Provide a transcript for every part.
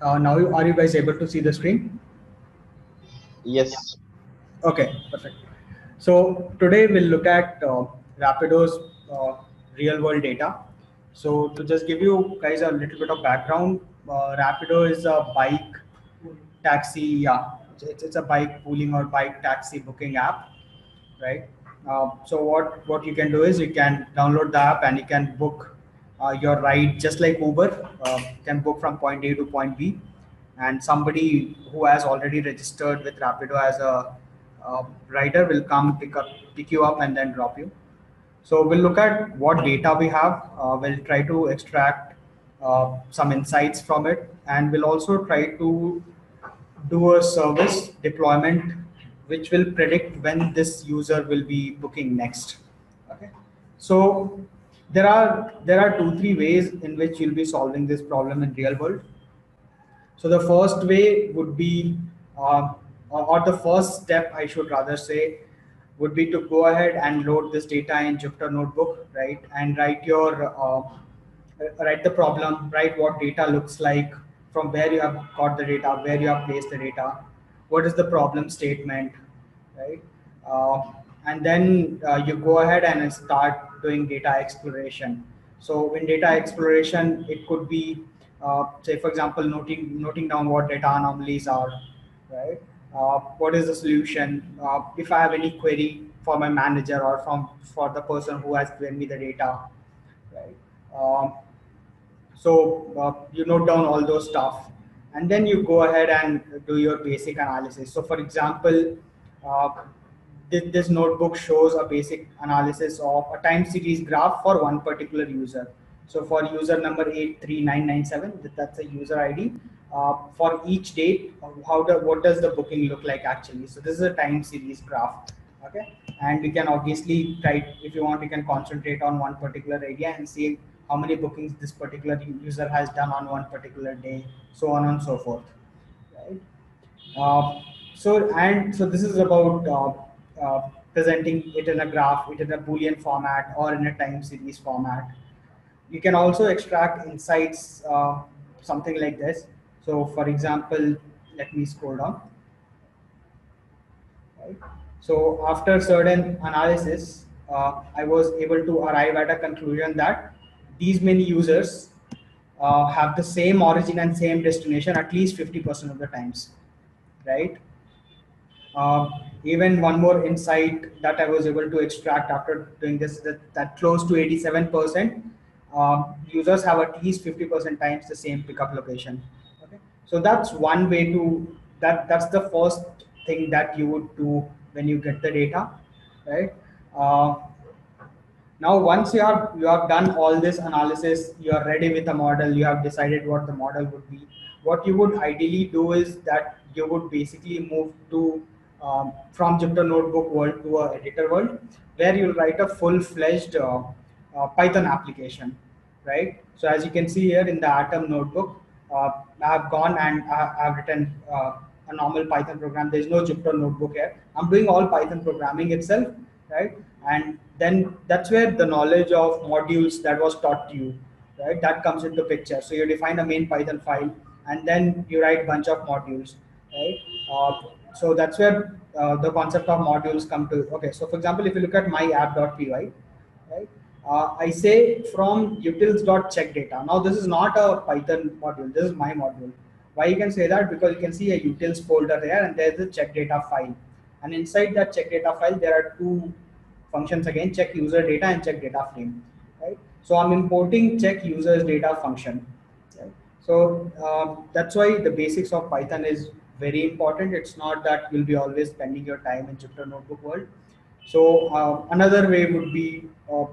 Now are you guys able to see the screen? Yes. Okay, perfect. So today we'll look at Rapido's real world data. So to just give you guys a little bit of background, Rapido is a bike taxi, it's a bike pooling or bike taxi booking app, right? So what you can do is you can download the app and you can book your ride just like Uber. You can book from point A to point B, and somebody who has already registered with Rapido as a rider will come pick you up and then drop you. So we'll look at what data we have. We'll try to extract some insights from it, and we'll also try to do a service deployment which will predict when this user will be booking next. Okay, so there are 2-3 ways in which you'll be solving this problem in real world. So the first way would be, or the first step I should rather say, would be to go ahead and load this data in Jupyter Notebook, right? And write the problem, write what data looks like, from where you have got the data, where you have placed the data, what is the problem statement, right? And then you go ahead and start doing data exploration. So in data exploration, it could be, say for example, noting down what data anomalies are, right? What is the solution? If I have any query for my manager or for the person who has given me the data, right? So you note down all those stuff, and then you go ahead and do your basic analysis. So for example, this notebook shows a basic analysis of a time series graph for one particular user. So for user number 83997, that's a user ID. For each date, what does the booking look like actually? So this is a time series graph, okay? And we can obviously try, if you want, we can concentrate on one particular area and see how many bookings this particular user has done on one particular day, so on and so forth, right? So this is about presenting it in a graph, it in a Boolean format or in a time series format. You can also extract insights, something like this. So for example, let me scroll down. Right. So after certain analysis, I was able to arrive at a conclusion that these many users have the same origin and same destination at least 50% of the times, right? Even one more insight that I was able to extract after doing this, that close to 87% users have at least 50% times the same pickup location. So that's one way to, that's the first thing that you would do when you get the data, right? Now, once you have done all this analysis, you are ready with a model, you have decided what the model would be. What you would ideally do is that you would basically move to, from Jupyter Notebook world to a editor world, where you write a full-fledged Python application, right? So as you can see here in the Atom notebook, I have gone and I have written a normal Python program. There is no Jupyter Notebook here. I'm doing all Python programming itself, right? And then that's where the knowledge of modules that was taught to you, right? That comes into picture. So you define a main Python file, and then you write a bunch of modules, right? So that's where the concept of modules come to. Okay, so for example, if you look at my app.py, right? I say from utils.checkData. Now this is not a Python module, this is my module. Why you can say that? Because you can see a utils folder there, and there's a checkData file. And inside that checkData file, there are two functions again, check user data and check data frame, right? So I'm importing check users data function. Right? So that's why the basics of Python is very important. It's not that you'll be always spending your time in Jupyter Notebook world. So another way would be, or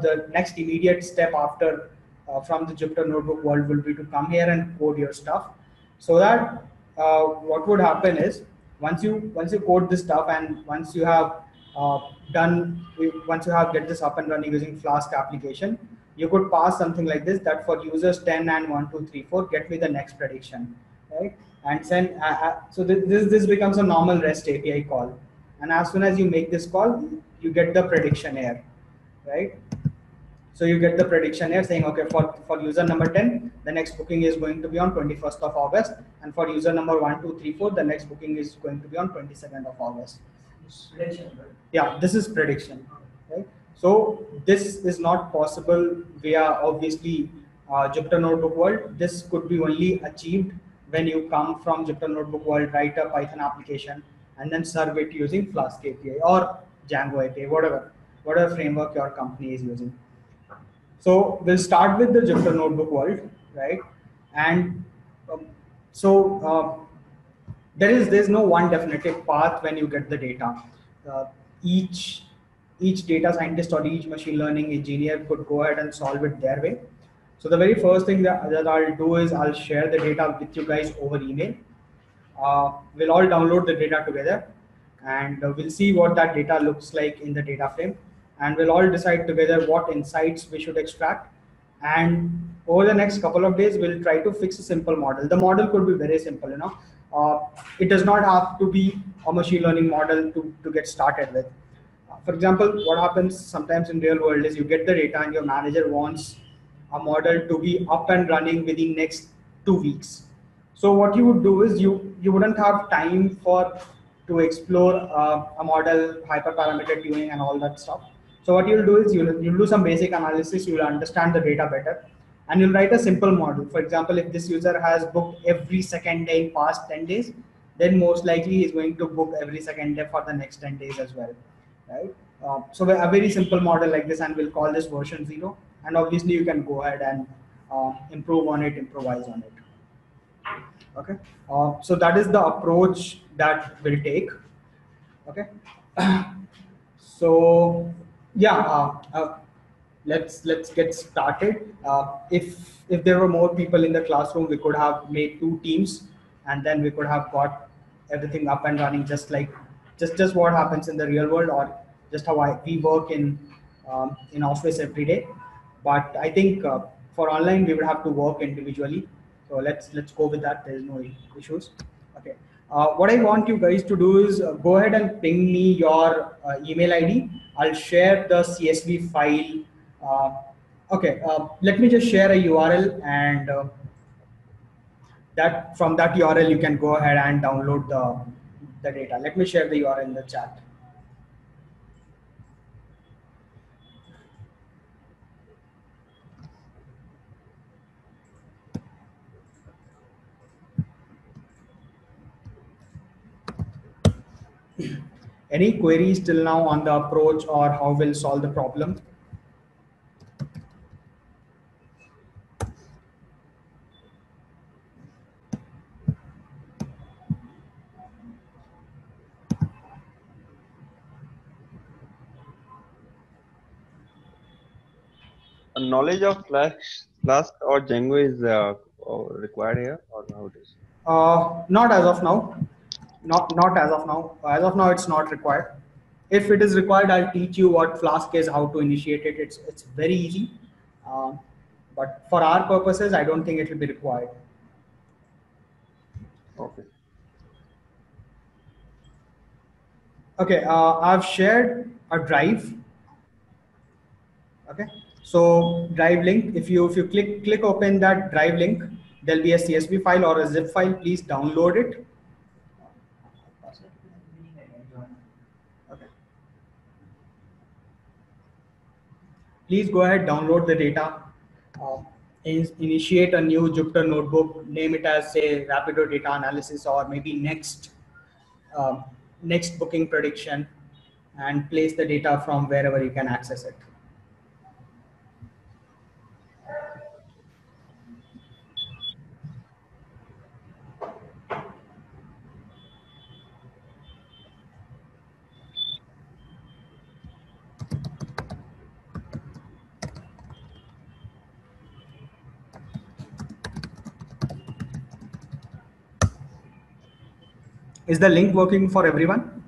the next immediate step after from the Jupyter Notebook world will be to come here and code your stuff. So that what would happen is, once you code this stuff, and once you have get this up and running using Flask application, you could pass something like this, that for users 10 and 1, 2, 3, 4, get me the next prediction, right? And send. So this becomes a normal REST API call. And as soon as you make this call, you get the prediction here, right? So you get the prediction here saying, okay, for user number 10, the next booking is going to be on 21st of August. And for user number 1, 2, 3, 4, the next booking is going to be on 22nd of August. Prediction, right? Yeah, this is prediction. Right? So this is not possible via obviously Jupyter Notebook world. This could be only achieved when you come from Jupyter Notebook world, write a Python application, and then serve it using Flask API or Django API, whatever framework your company is using. So we'll start with the Jupyter Notebook world, right? And there's no one definitive path when you get the data. Each data scientist or each machine learning engineer could go ahead and solve it their way. So the very first thing that I'll do is I'll share the data with you guys over email. We'll all download the data together, and we'll see what that data looks like in the data frame. And we'll all decide together what insights we should extract. And over the next couple of days, we'll try to fix a simple model. The model could be very simple, you know. It does not have to be a machine learning model to get started with. For example, what happens sometimes in real world is you get the data and your manager wants a model to be up and running within next 2 weeks. So what you would do is you wouldn't have time to explore a model, hyperparameter tuning and all that stuff. So what you'll do is you'll do some basic analysis, you'll understand the data better, and you'll write a simple model. For example, if this user has booked every second day in past 10 days, then most likely he's going to book every second day for the next 10 days as well. Right? So a very simple model like this, and we'll call this version 0. And obviously you can go ahead and improve on it, improvise on it. Okay, so that is the approach that we'll take. Okay, so yeah, let's get started. If there were more people in the classroom, we could have made 2 teams, and then we could have got everything up and running, just what happens in the real world, or just how we work in office every day. But I think for online we would have to work individually. So let's go with that. There's no issues. Okay. What I want you guys to do is go ahead and ping me your email ID. I'll share the CSV file. Let me just share a URL, and from that URL you can go ahead and download the data. Let me share the URL in the chat. Any queries till now on the approach or how we'll solve the problem? A knowledge of Flask or Django is required here, or how it is? Not as of now. Not as of now. As of now, it's not required. If it is required, I'll teach you what Flask is, how to initiate it. It's very easy. But for our purposes, I don't think it will be required. Okay. Okay. I've shared a drive. Okay. So drive link. If you click open that drive link, there'll be a CSV file or a zip file. Please download it. Please go ahead, download the data, initiate a new Jupyter Notebook, name it as say Rapido data analysis, or maybe next booking prediction, and place the data from wherever you can access it. Is the link working for everyone?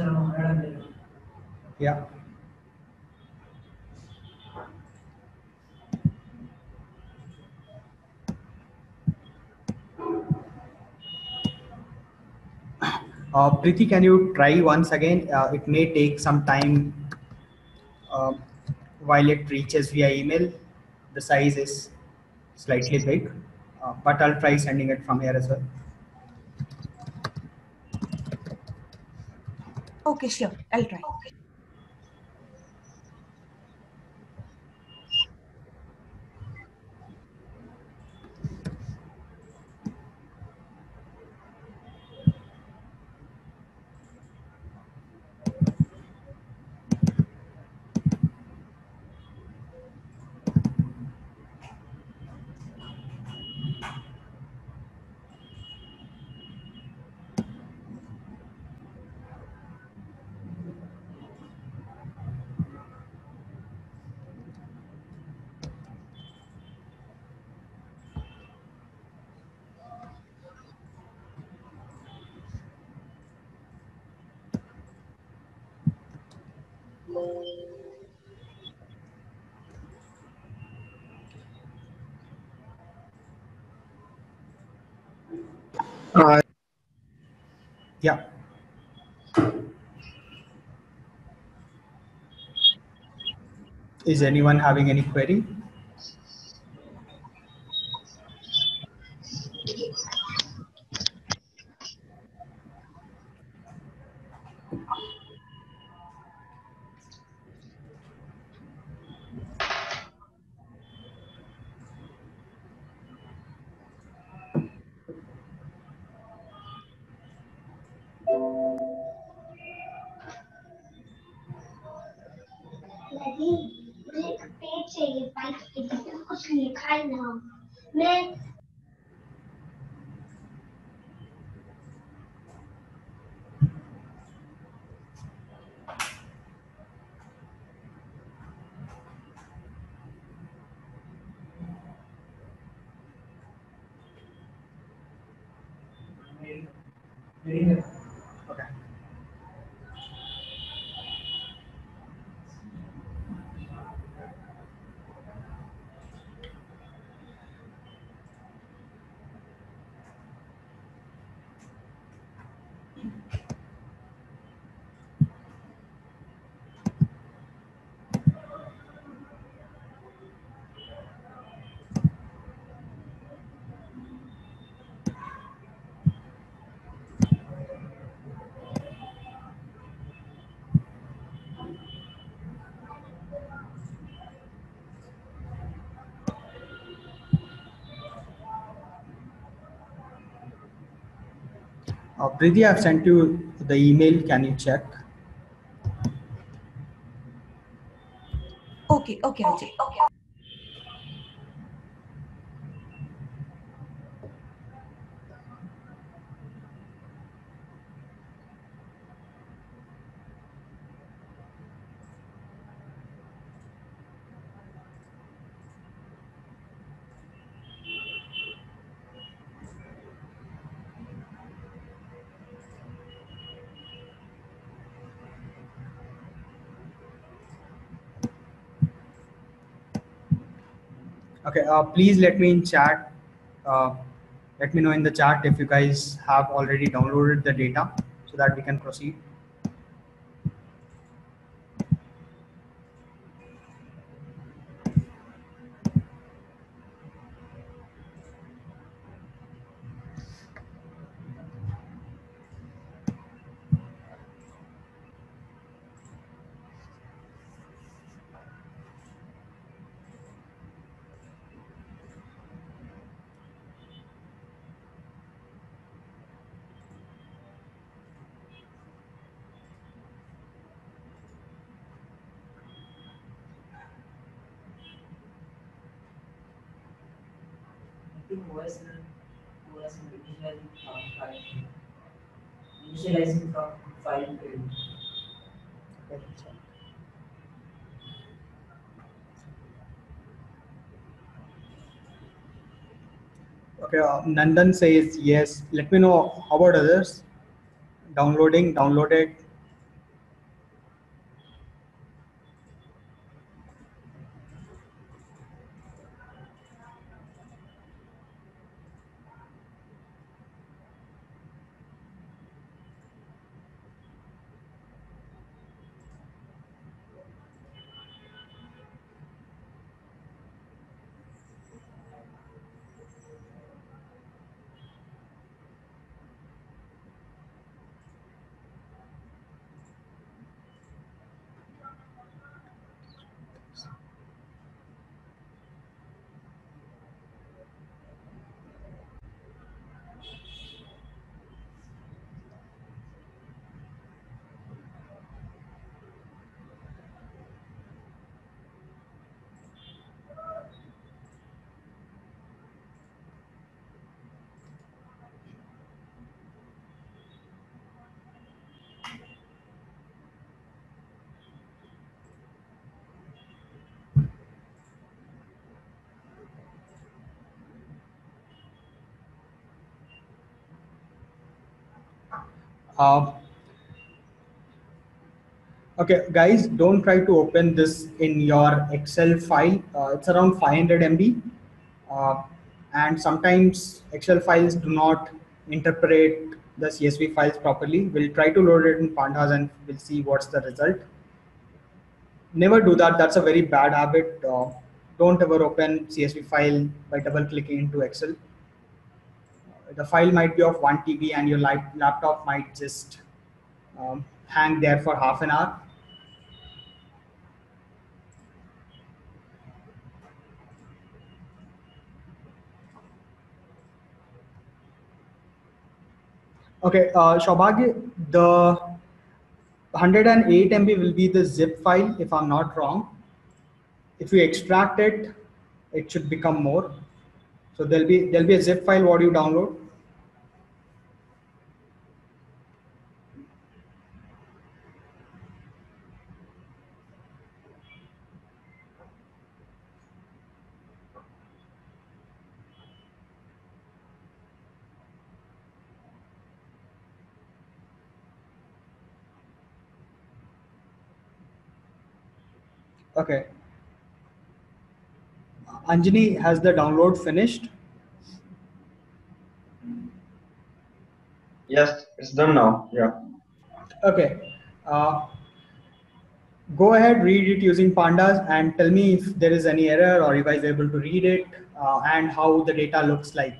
is around 100 million. Yeah. Prithi, can you try once again? It may take some time while it reaches via email. The size is slightly big, but I'll try sending it from here as well. Okay, sure. I'll try. Okay. Yeah. Is anyone having any query? Priti, I've sent you the email. Can you check? Okay, okay, I'll check. Okay. Okay, please let me in chat. Let me know in the chat if you guys have already downloaded the data so that we can proceed. Initializing from file build. Okay, Nandan says yes. Let me know about others. Downloaded. Okay, guys, don't try to open this in your Excel file. It's around 500 MB. And sometimes Excel files do not interpret the CSV files properly. We'll try to load it in Pandas and we'll see what's the result. Never do that. That's a very bad habit. Don't ever open CSV file by double clicking into Excel. The file might be of 1 TB and your laptop might just hang there for half an hour. Okay, Shobhagya, the 108 MB will be the zip file, if I'm not wrong. If you extract it, it should become more. So there'll be a zip file. What do you download? Okay. Anjani, has the download finished? Yes, it's done now. Yeah. Okay. Go ahead, read it using Pandas and tell me if there is any error or you guys are able to read it and how the data looks like.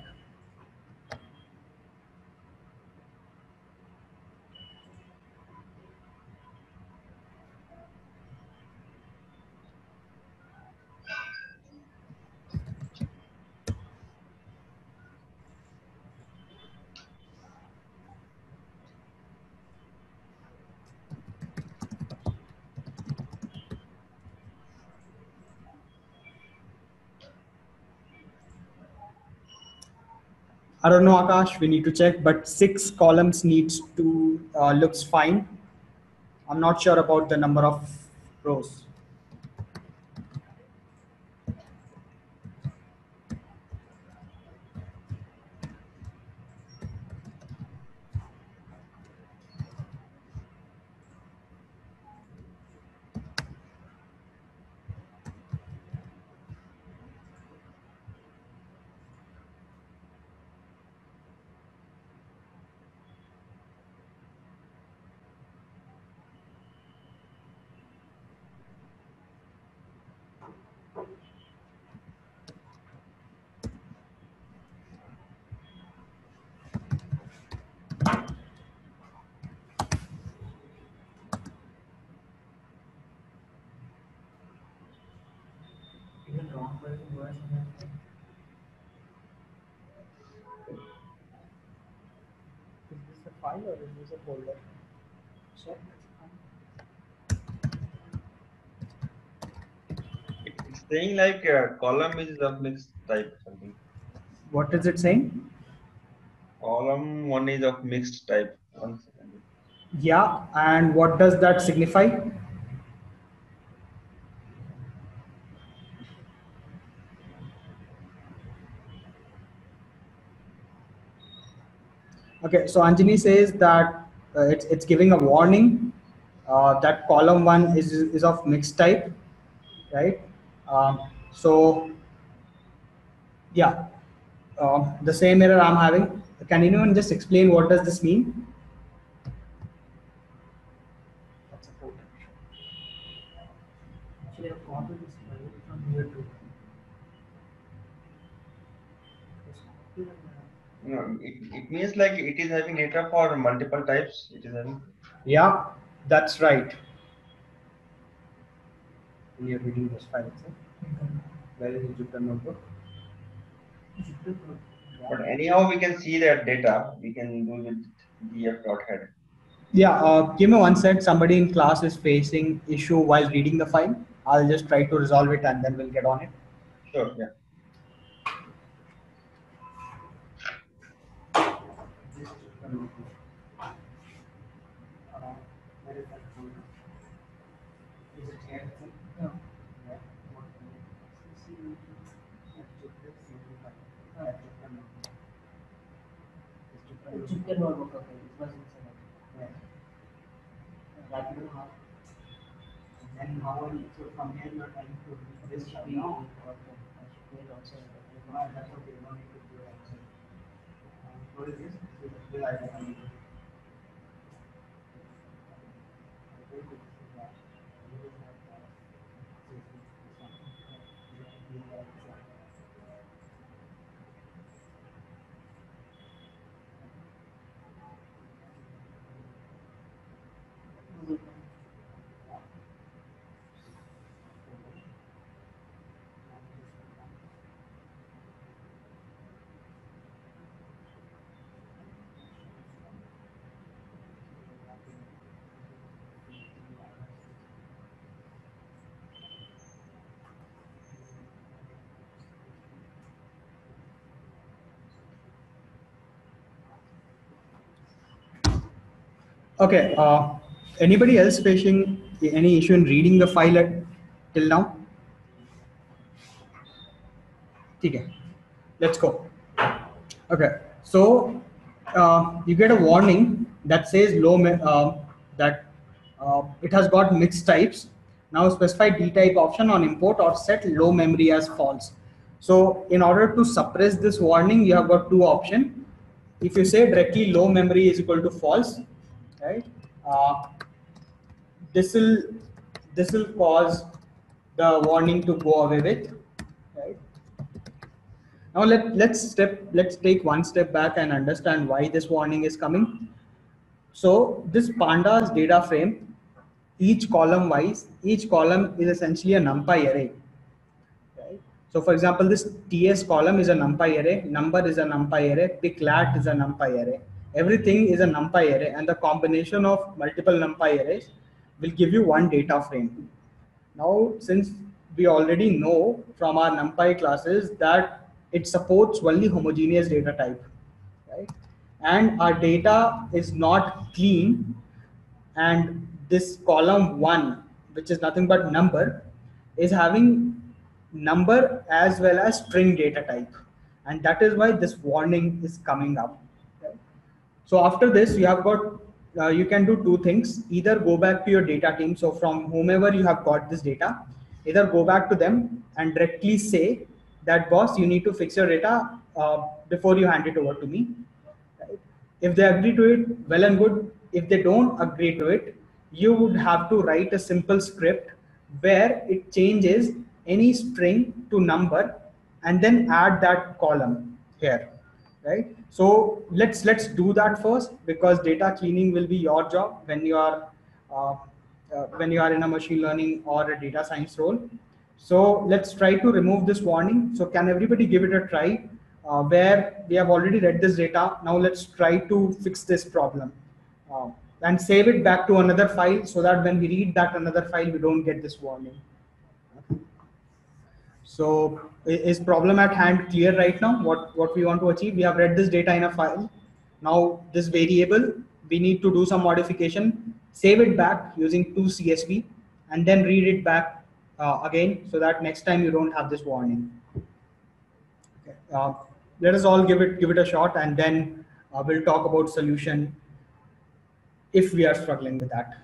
I don't know, Akash, we need to check, but 6 columns needs to, looks fine. I'm not sure about the number of rows. Or it is a folder. So it's saying like a column is of mixed type something. What is it saying? Column 1 is of mixed type. One second. Yeah, and what does that signify? Okay, so Anjani says that it's giving a warning that column 1 is of mixed type, right? So, yeah, the same error I'm having. Can anyone just explain what does this mean? It means like it is having data for multiple types. It is having. Yeah, that's right. We are reading this file itself. Where is Jupyter Notebook? But anyhow, we can see that data. We can do with df.head. Yeah, give me one sec. Somebody in class is facing issue while reading the file. I'll just try to resolve it and then we'll get on it. Sure. Yeah. and how on it. So from here you are trying to do this from now. That's okay, you don't need to do it outside. What is this? This is the idea. Okay. Anybody else facing any issue in reading the file till now? Okay. Let's go. Okay. So you get a warning that says it has got mixed types. Now specify dtype option on import or set low memory as false. So in order to suppress this warning, you have got two options. If you say directly low memory is equal to false, right, this will cause the warning to go away with, right? Now let's take one step back and understand why this warning is coming. So this pandas data frame, each column is essentially a NumPy array, right? So for example, this TS column is a NumPy array, number is a NumPy array, picklat is a NumPy array. Everything is a NumPy array, and the combination of multiple NumPy arrays will give you one data frame. Now, since we already know from our NumPy classes that it supports only homogeneous data type, right? And our data is not clean, and this column 1, which is nothing but number, is having number as well as string data type, and that is why this warning is coming up. So after this, you have got, you can do two things. Either go back to your data team. So from whomever you have got this data, either go back to them and directly say that, boss, you need to fix your data before you hand it over to me. Right? If they agree to it, well and good. If they don't agree to it, you would have to write a simple script where it changes any string to number and then add that column here. Right. So let's do that first, because data cleaning will be your job when you are in a machine learning or a data science role. So let's try to remove this warning. So can everybody give it a try? Where we have already read this data. Now let's try to fix this problem and save it back to another file, so that when we read that another file, we don't get this warning. So is problem at hand clear right now? What we want to achieve? We have read this data in a file. Now this variable, we need to do some modification, save it back using to CSV, and then read it back again, so that next time you don't have this warning. Okay. Let us all give it a shot, and then we'll talk about solution if we are struggling with that.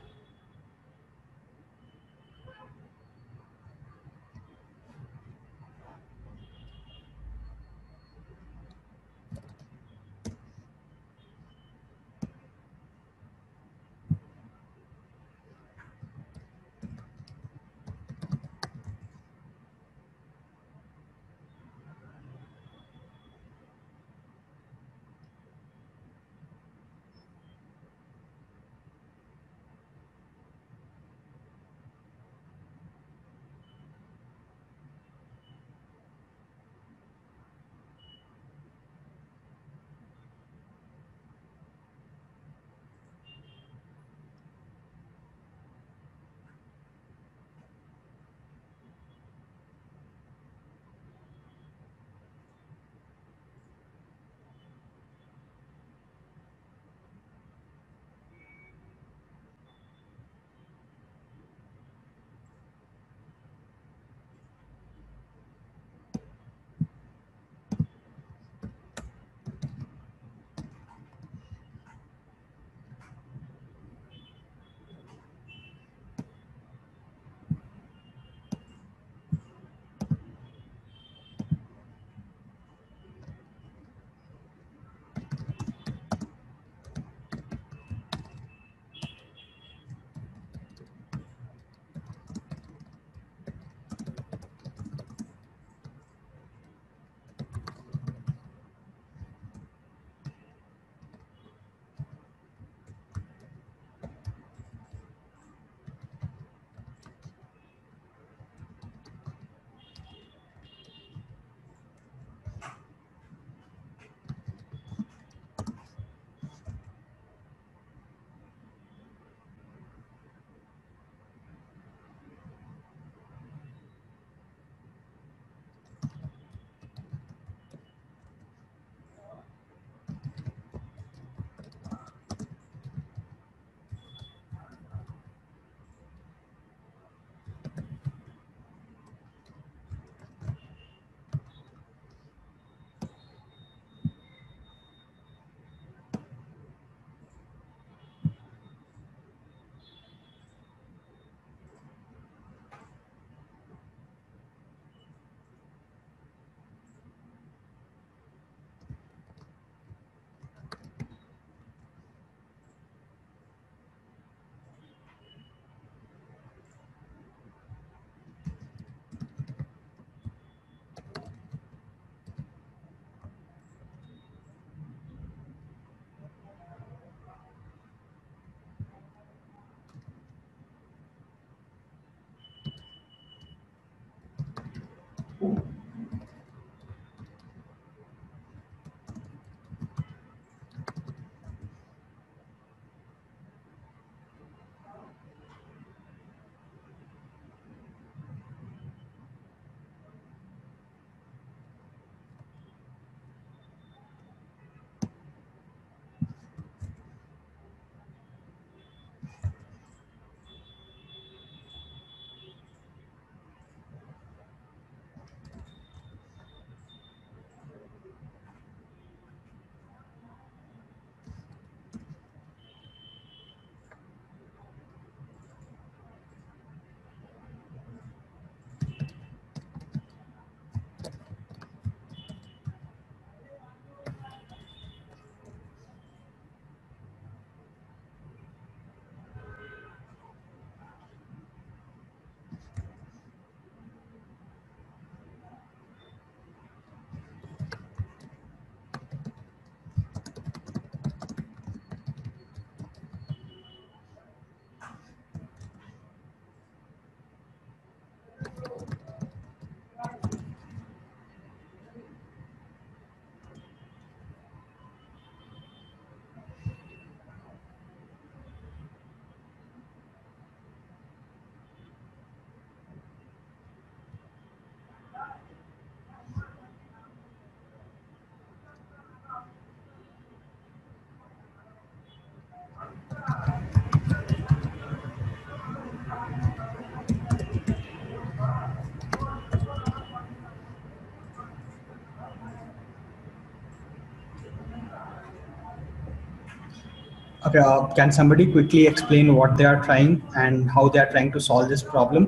Can somebody quickly explain what they are trying and how they are trying to solve this problem?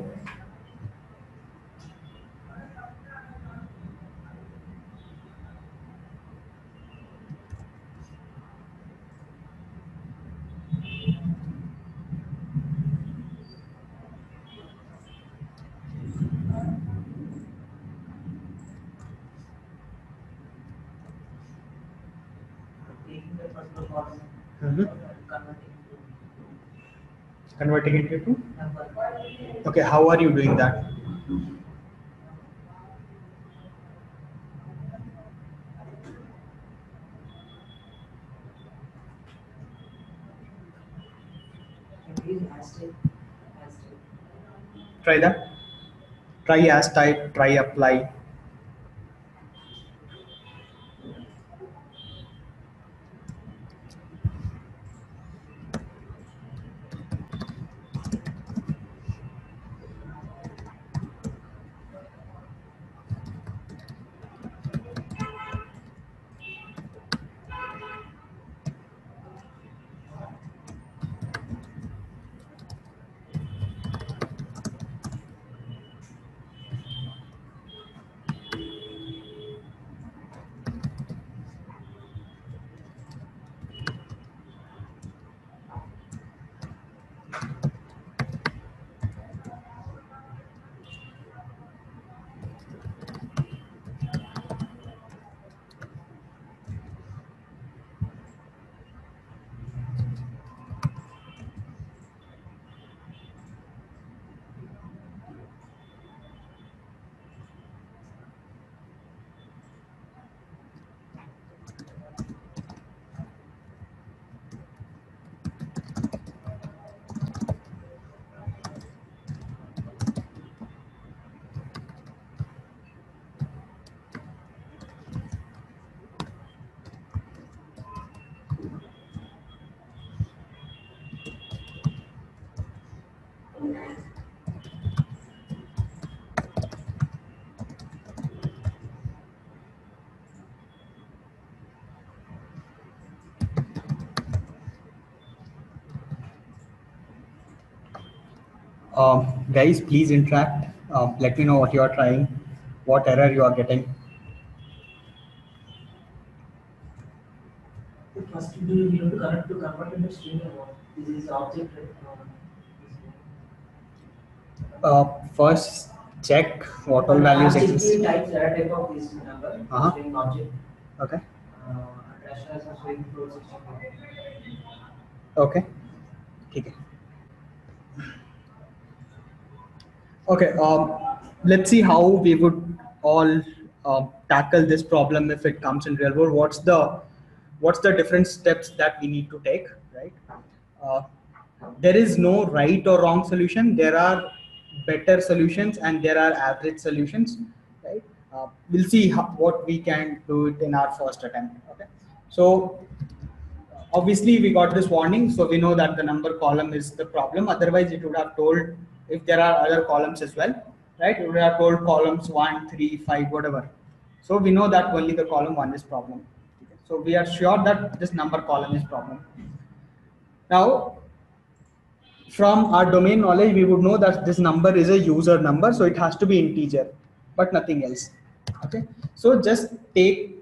Converting it into? Okay, how are you doing that? Try that. Try as type, try apply. Guys, please interact. Let me know what you are trying, what error you are getting. First, do you need to connect to convert into string or what? This is object. First, check what all values exist. Type type of this number, string object. Okay. Okay. Okay. Okay, let's see how we would all tackle this problem if it comes in real world. What's the different steps that we need to take, right? There is no right or wrong solution. There are better solutions and there are average solutions, right? We'll see what we can do it in our first attempt. Okay, so obviously we got this warning, so we know that the number column is the problem. Otherwise, it would have told. If there are other columns as well, right? We are told columns 1, 3, 5, whatever. So we know that only the column 1 is problem. So we are sure that this number column is problem. Now, from our domain knowledge, we would know that this number is a user number, so it has to be integer, but nothing else. Okay. So just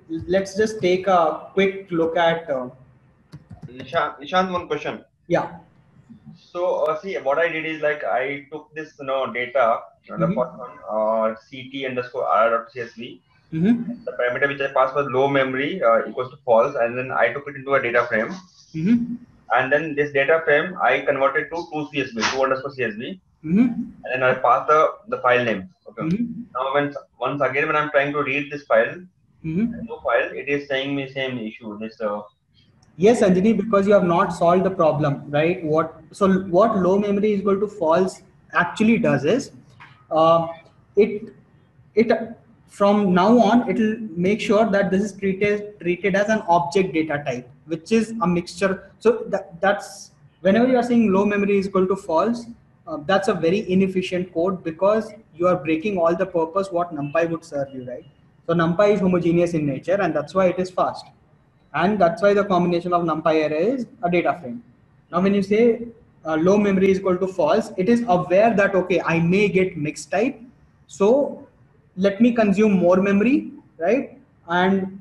let's just take a quick look at. Nishant, one question. Yeah. So see, what I did is like I took this data, ct_r.csv. The parameter which I passed was low memory equals to false, and then I took it into a data frame. And then this data frame I converted to 2_csv. And then I passed the file name. Okay. Now once again when I'm trying to read this file, no file, it is saying me same issue. This. Yes, Anjani, because you have not solved the problem, right? So what low memory is equal to false actually does is, it from now on it will make sure that this is treated as an object data type, which is a mixture. So that's whenever you are saying low memory is equal to false, that's a very inefficient code because you are breaking all the purpose what NumPy would serve you, right? So NumPy is homogeneous in nature, and that's why it is fast. And that's why the combination of NumPy array is a data frame. Now, when you say low memory is equal to false, it is aware that, okay, I may get mixed type. So let me consume more memory, right? And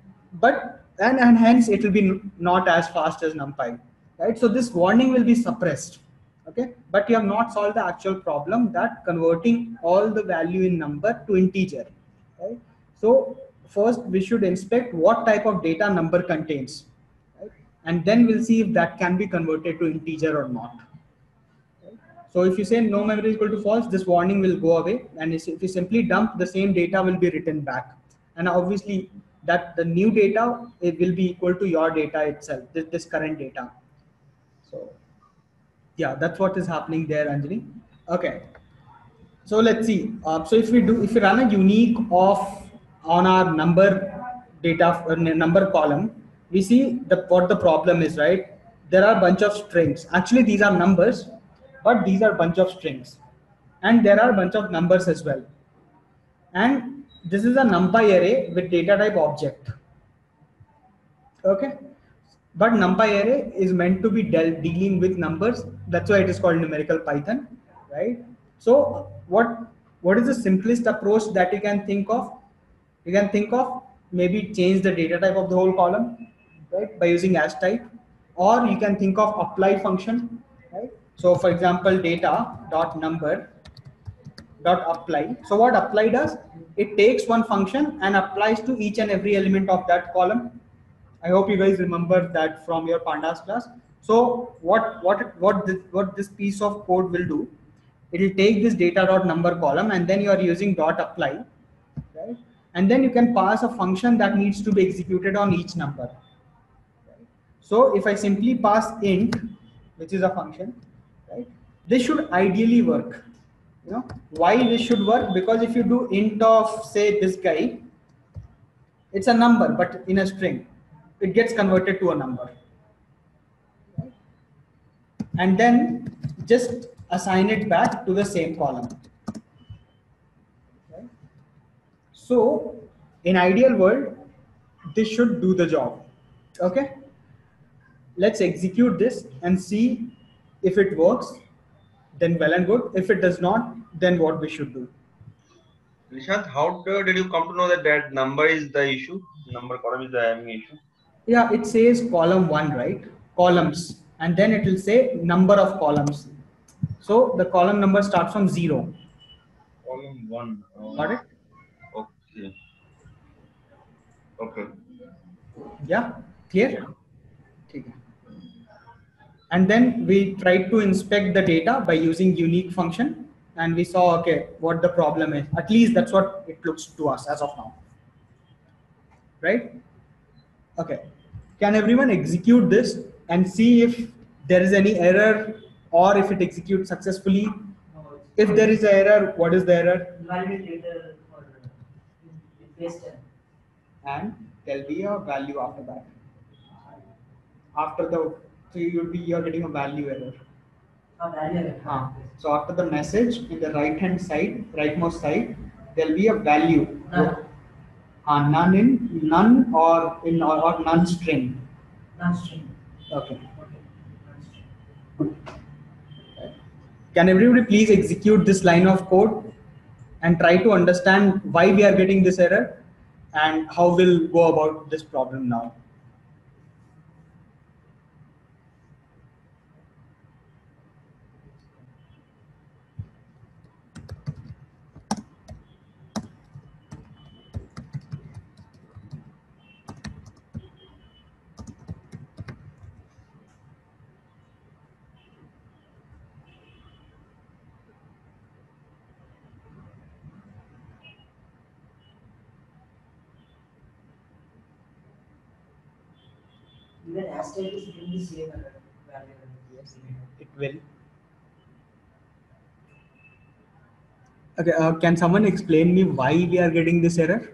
hence it will be not as fast as NumPy, right? So this warning will be suppressed. Okay, but you have not solved the actual problem, that converting all the value in number to integer, right? So first we should inspect what type of data number contains, right? And then we'll see if that can be converted to integer or not. Right? So if you say no memory is equal to false, this warning will go away, and if you simply dump, the same data will be written back, and obviously that the new data, it will be equal to your data itself, this current data. So yeah, that's what is happening there, Anjali. Okay, so let's see. So if we run a unique of on our number data number column, we see what the problem is, right? There are a bunch of strings. Actually, these are numbers, but these are a bunch of strings, and there are a bunch of numbers as well. And this is a NumPy array with data type object. Okay. But NumPy array is meant to be dealing with numbers. That's why it is called numerical Python, right? So what is the simplest approach that you can think of? You can think of maybe change the data type of the whole column, right, by using as type, or you can think of apply function, right? So for example, data dot number dot apply. So what apply does? It takes one function and applies to each and every element of that column. I hope you guys remember that from your Pandas class. So what this piece of code will do, it will take this data dot number column, and then you are using dot apply, right? And then you can pass a function that needs to be executed on each number. Right? So if I simply pass int, which is a function, right? This should ideally work. You know why this should work? Because if you do int of, say, this guy, it's a number but in a string. It gets converted to a number, right? And then just assign it back to the same column, right? So in ideal world, this should do the job. Okay, let's execute this and see if it works. Then well and good. If it does not, then what we should do. Nishant, how did you come to know that number is the issue? Number column is the issue. Yeah, it says column 1, right? Columns, and then it will say number of columns. So the column number starts from 0. Column 1. Got it? Okay. Okay. Yeah, clear? Yeah. And then we tried to inspect the data by using unique function, and we saw, okay, what the problem is. At least that's what it looks to us as of now. Right? Okay, can everyone execute this and see if there is any error, or if it executes successfully? If there is an error, what is the error? And there'll be a value after that. After the, so you're getting a value error. So after the message, in the rightmost side, there'll be a value. None or non string. Non string. Okay. Okay. Can everybody please execute this line of code and try to understand why we are getting this error and how we'll go about this problem now? Even asterisk is doing the same value. Yes, it will. Okay, can someone explain me why we are getting this error?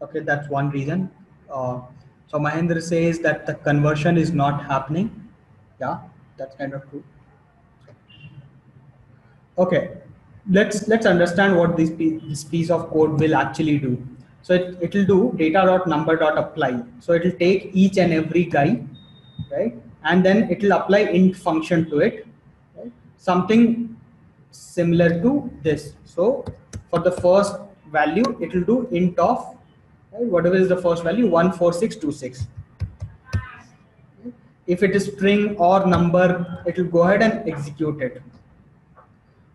Okay, that's one reason. So Mahendra says that the conversion is not happening. Yeah, that's kind of true. Okay, let's understand what this piece of code will actually do. So it will do data.number.apply. So it will take each and every guy, right? And then it will apply int function to it, right? Something similar to this. So for the first value, it will do int of, right, whatever is the first value, 14626. If it is string or number, it will go ahead and execute it.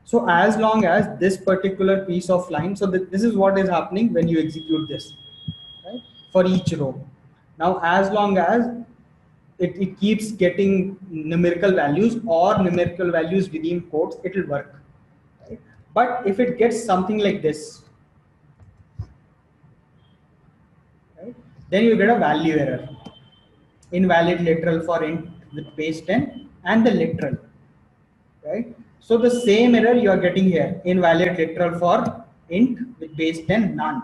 So as long as this particular piece of line, so this is what is happening when you execute this, right, for each row. Now, as long as it keeps getting numerical values or numerical values within quotes, it will work. Right? But if it gets something like this, right, then you get a value error. Invalid literal for int with base 10 and the literal, right? So the same error you are getting here, invalid literal for int with base 10 none.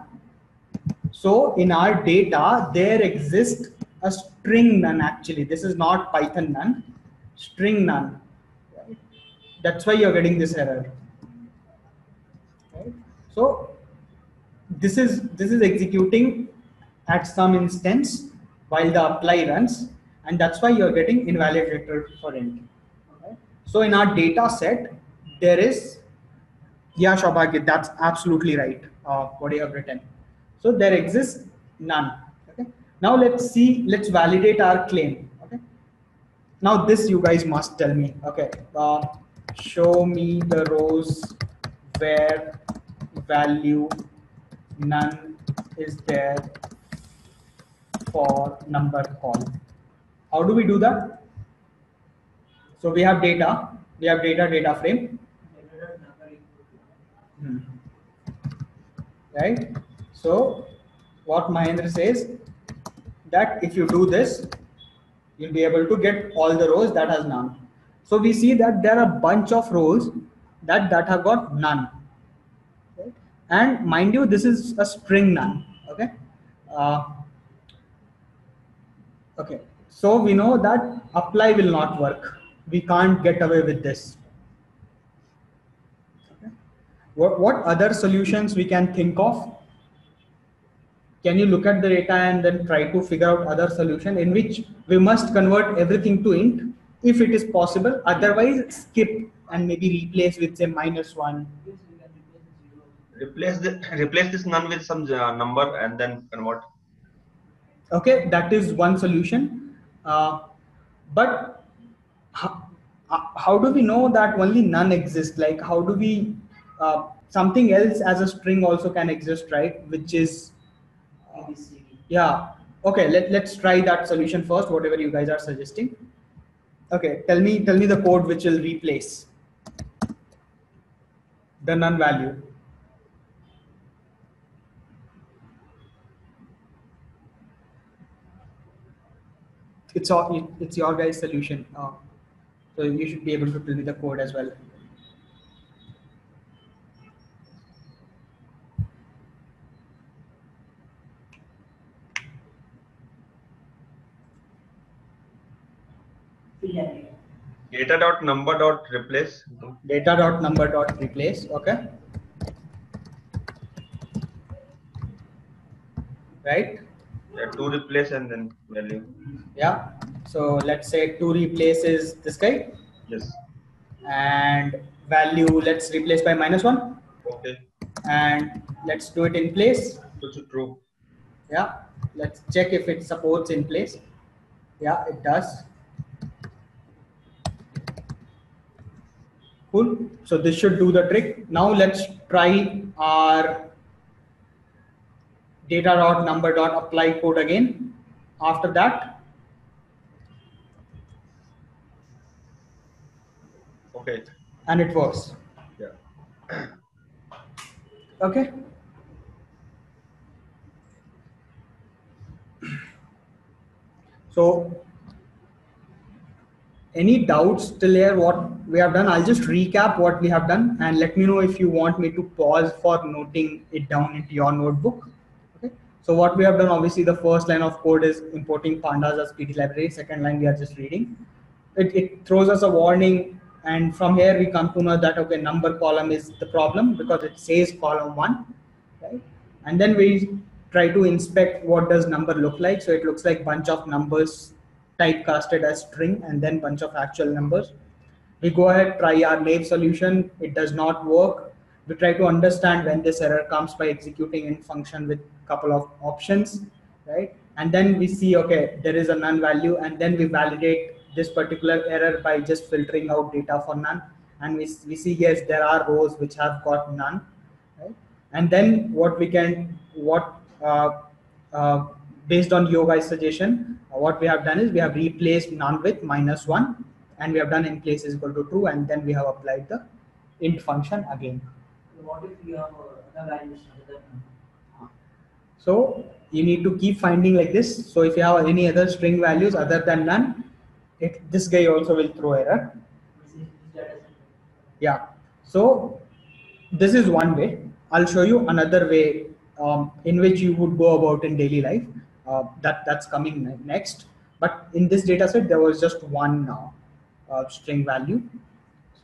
So in our data, there exists a string none actually. This is not Python none, string none. Right? That's why you're getting this error. Right? So this is executing at some instance while the apply runs, and that's why you're getting invalid literal for int. So in our data set, there is, yeah, Shobhagya, that's absolutely right, what you have written. So there exists none. Okay. Now let's validate our claim. Okay. Now this you guys must tell me. Okay. Show me the rows where value none is there for number call. How do we do that? So we have data frame, right? So what Mahendra says, that if you do this, you'll be able to get all the rows that has none. So we see that there are a bunch of rows that have got none. Right? And mind you, this is a string none, okay? Okay, so we know that apply will not work. We can't get away with this. Okay. What other solutions we can think of? Can you look at the data and then try to figure out other solution in which we must convert everything to int if it is possible, otherwise skip and maybe replace with say -1. Replace this none with some number and then convert. Okay, that is one solution. But how do we know that only none exists? Like, how do we, something else as a string also can exist, right? Which is, yeah. Okay, let's try that solution first, whatever you guys are suggesting. Okay, tell me the code which will replace the none value. It's your guys' solution. So you should be able to tell me the code as well. Data.number.replace. Data.number.replace. Okay. Right. Yeah, to replace and then value. Yeah. So let's say to replace is this guy. Yes. And value, let's replace by -1. Okay. And let's do it in place. It's true. Yeah. Let's check if it supports in place. Yeah, it does. Cool. So this should do the trick. Now let's try our data.number.apply code again. After that. Okay. And it works. Yeah. Okay. So any doubts till here what we have done? I'll just recap what we have done and let me know if you want me to pause for noting it down into your notebook. Okay. So what we have done, obviously the first line of code is importing pandas as PD library. Second line we are just reading. It throws us a warning. And from here we come to know that, okay, number column is the problem because it says column 1, right? And then we try to inspect what does number look like. So it looks like bunch of numbers typecasted as string and then bunch of actual numbers. We go ahead, try our naive solution. It does not work. We try to understand when this error comes by executing in function with couple of options, right? And then we see, okay, there is a none value, and then we validate this particular error by just filtering out data for none. And we see, yes, there are rows which have got none, right? And then what we can, based on your guys' suggestion, what we have done is we have replaced none with -1, and we have done in place is equal to true, and then we have applied the int function again. What if you have another value? So you need to keep finding like this. So if you have any other string values other than none, this guy also will throw error. Yeah. So this is one way. I'll show you another way in which you would go about in daily life. That's coming next. But in this data set, there was just one string value.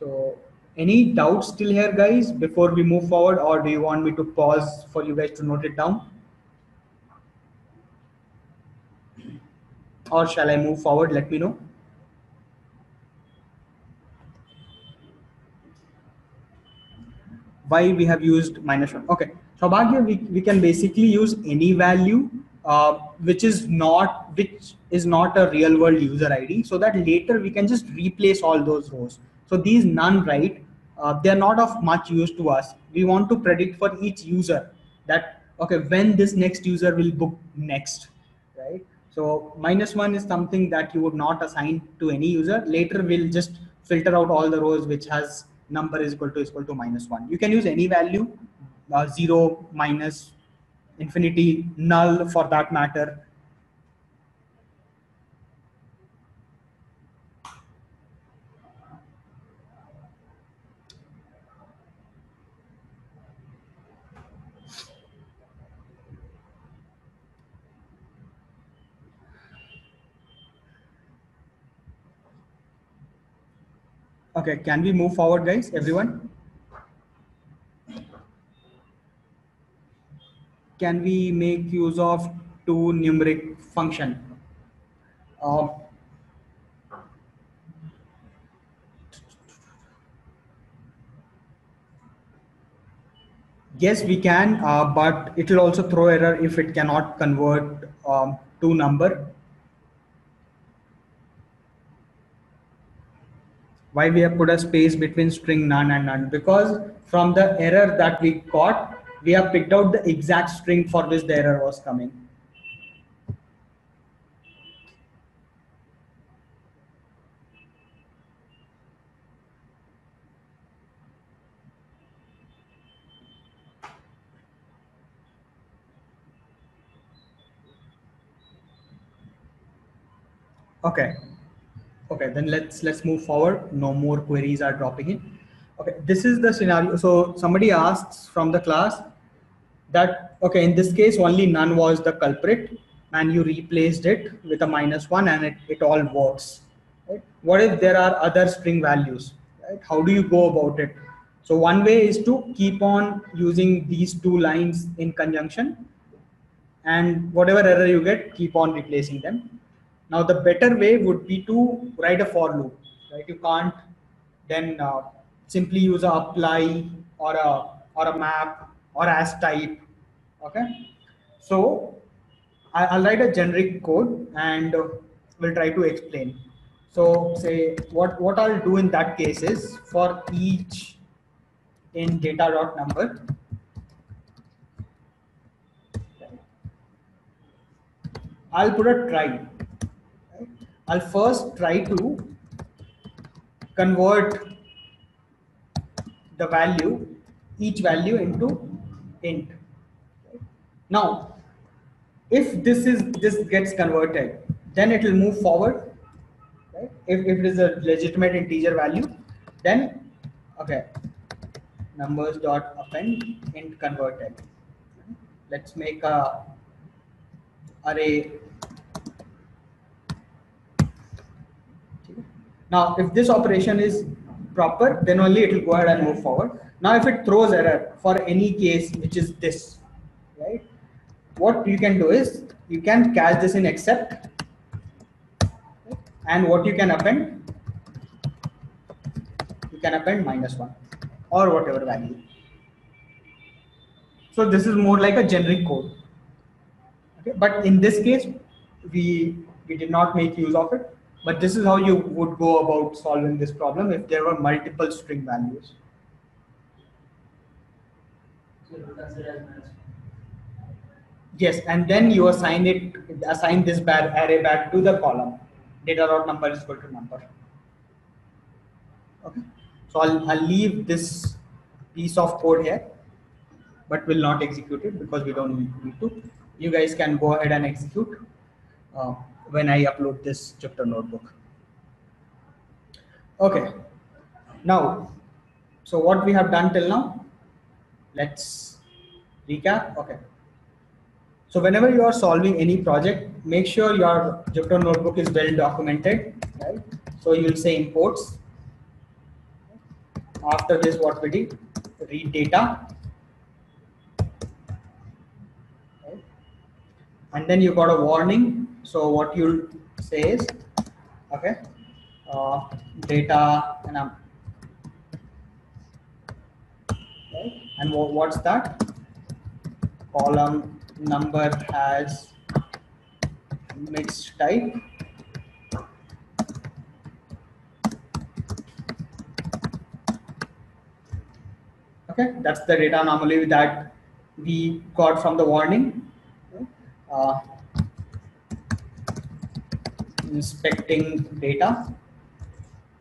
So any doubts still here, guys, before we move forward, or do you want me to pause for you guys to note it down? Or shall I move forward? Let me know. Why we have used -1? Okay, so about here we can basically use any value which is not a real world user ID, so that later we can just replace all those rows. So these none, right? They are not of much use to us. We want to predict for each user that, okay, when this next user will book next, right? So -1 is something that you would not assign to any user. Later we'll just filter out all the rows which has number is equal to -1. You can use any value, 0, minus, infinity, null for that matter. Okay, can we move forward, guys, everyone? Can we make use of toNumeric function? Yes, we can, but it will also throw error if it cannot convert to number. Why we have put a space between string none and none? Because from the error that we got, we have picked out the exact string for which the error was coming. Okay. Okay, then let's move forward. No more queries are dropping in. Okay, this is the scenario. So somebody asks from the class that, okay, in this case only none was the culprit and you replaced it with a -1 and it all works, right? What if there are other string values, right? How do you go about it? So one way is to keep on using these two lines in conjunction, and whatever error you get, keep on replacing them. Now the better way would be to write a for loop, right? You can't then simply use a apply or a map or as type. Okay, so I'll write a generic code and we'll try to explain. So say what I'll do in that case is, for each in data.number, I'll put a try. I'll first try to convert the value, each value, into int. Now, if this gets converted, then it will move forward. Right? If it is a legitimate integer value, then okay, numbers.append int converted. Let's make a array. Now, if this operation is proper, then only it will go ahead and move forward. Now if it throws error for any case, which is this, right? What you can do is you can catch this in except, and what you can append, -1 or whatever value. So this is more like a generic code. Okay, but in this case, we did not make use of it. But this is how you would go about solving this problem if there were multiple string values. Yes, and then you assign this array back to the column. Data.number is equal to number. Okay, so I'll leave this piece of code here, but will not execute it because we don't need to. You guys can go ahead and execute when I upload this Jupyter Notebook. Okay, now, so what we have done till now, let's recap. Okay, so whenever you are solving any project, make sure your Jupyter Notebook is well documented, right? So you will say imports. After this, what we did, read data. And then you got a warning. So what you'll say is, okay, data, and I'm, right? And what's that? Column number has mixed type. Okay, that's the data anomaly that we got from the warning. Inspecting data,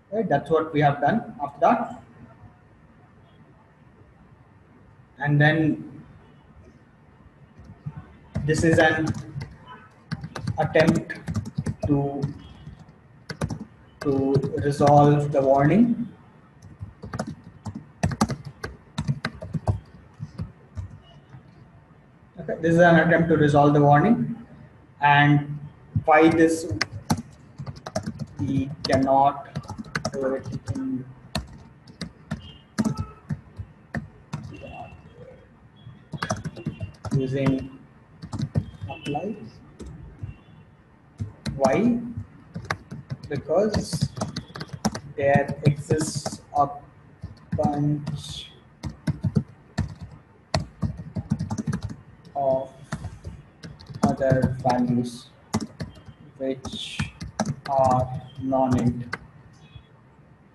right? That's what we have done after that. And then this is an attempt to resolve the warning. Okay, this is an attempt to resolve the warning, and why this we cannot do it in using apply. Why? Because there exists a bunch of other values which are non-int,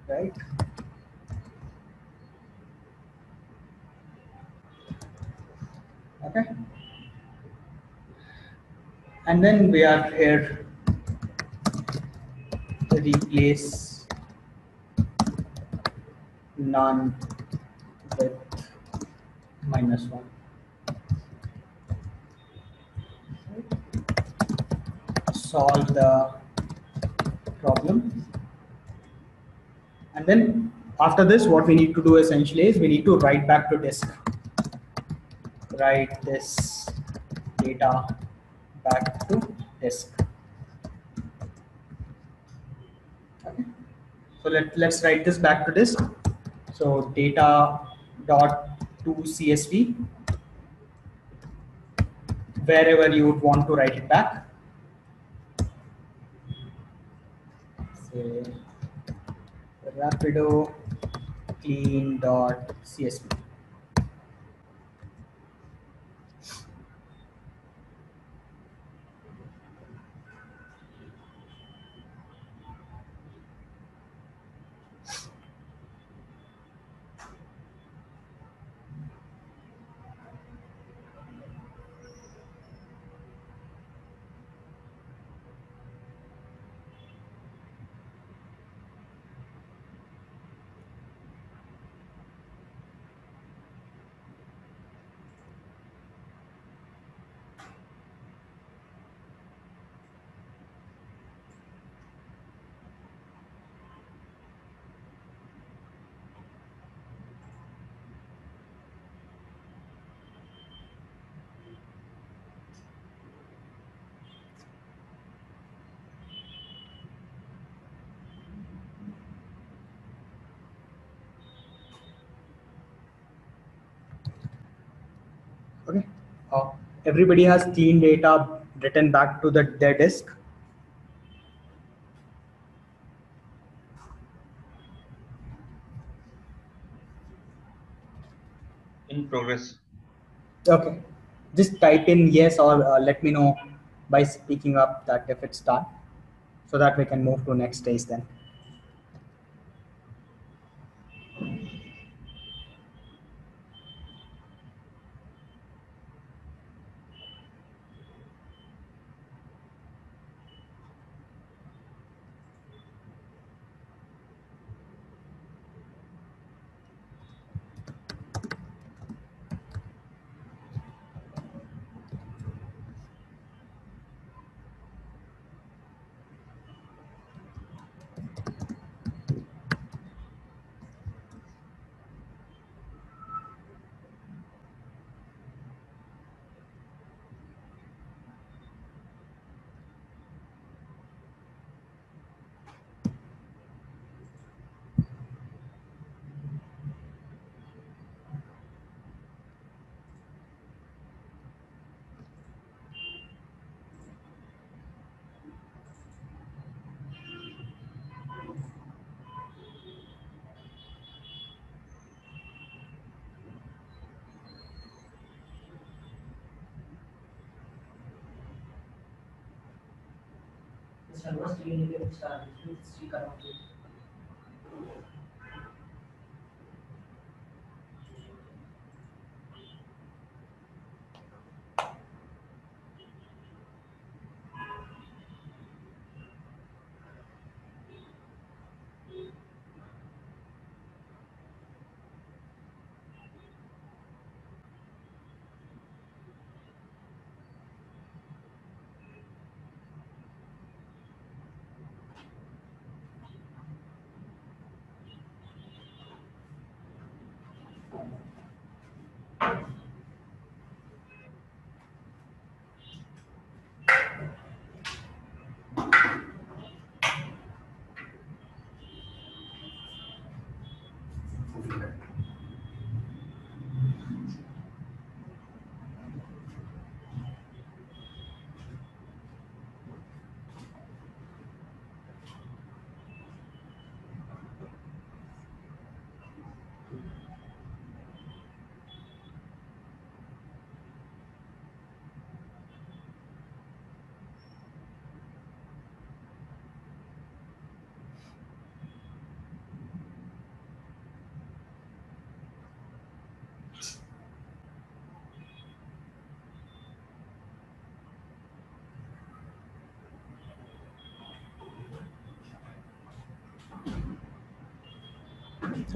right? Okay, and then we are here to replace none with -1. Solve the problem, and then after this, what we need to do essentially is we need to write back to disk. Write this data back to disk. Okay. So let's write this back to disk. So data.toCSV, wherever you would want to write it back. Rapido clean.csv. everybody has clean data written back to their disk. In progress. Okay. Just type in yes or let me know by speaking up that if it's done, so that we can move to next stage then.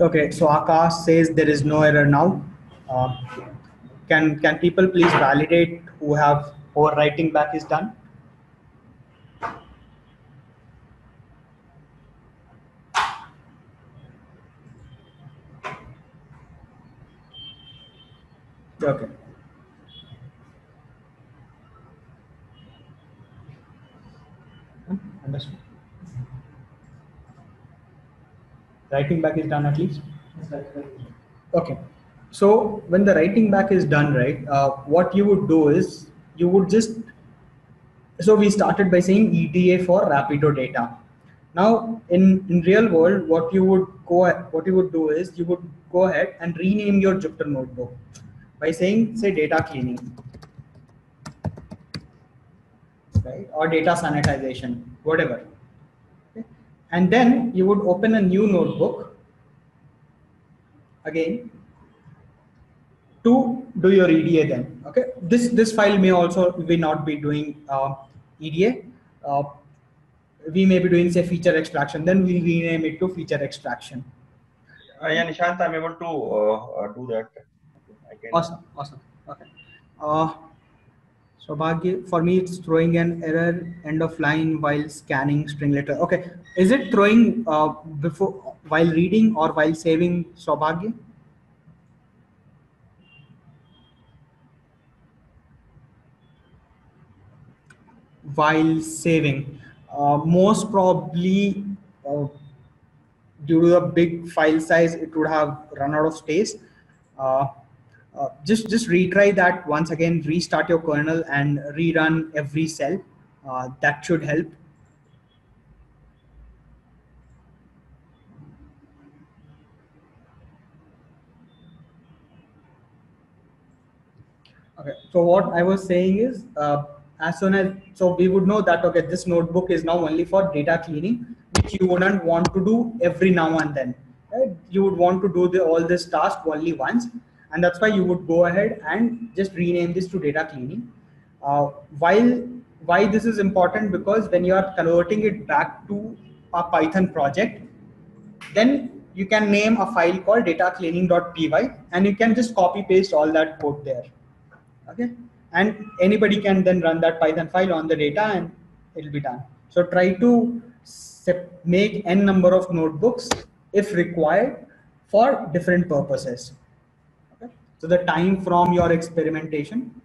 Okay, so Akash says there is no error now. Can people please validate who writing back is done? Okay. Understood. Writing back is done at least? Okay. So when the writing back is done, right, what you would do is you would just, so we started by saying ETA for Rapido data. Now in real world, what you would do is you would go ahead and rename your Jupyter Notebook by saying, say, data cleaning, right, or data sanitization, whatever. And then you would open a new notebook again to do your EDA then. Okay, this file may also not be doing EDA. We may be doing, say, feature extraction. Then we rename it to feature extraction. Yeah, Nishant, I'm able to do that. I can. Awesome. Okay. So for me, it's throwing an error end of line while scanning string letter. Okay, is it throwing while reading or while saving, Sobhagya? While saving, most probably due to the big file size, it would have run out of space. just retry that once again, restart your kernel and rerun every cell. That should help. Okay, so what I was saying is, as soon as, so we would know that, okay, this notebook is now only for data cleaning, which you wouldn't want to do every now and then, right? You would want to do all this task only once, and that's why you would go ahead and just rename this to data cleaning. Why this is important? Because when you are converting it back to a Python project, then you can name a file called datacleaning.py and you can just copy paste all that code there. Okay, and anybody can then run that Python file on the data and it'll be done. So try to make n number of notebooks if required for different purposes. Okay, so the time from your experimentation.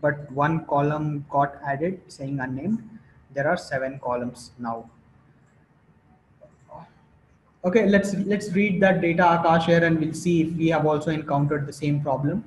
But one column got added saying unnamed. There are 7 columns now. Okay, let's read that data, Akash, here, and we'll see if we have also encountered the same problem.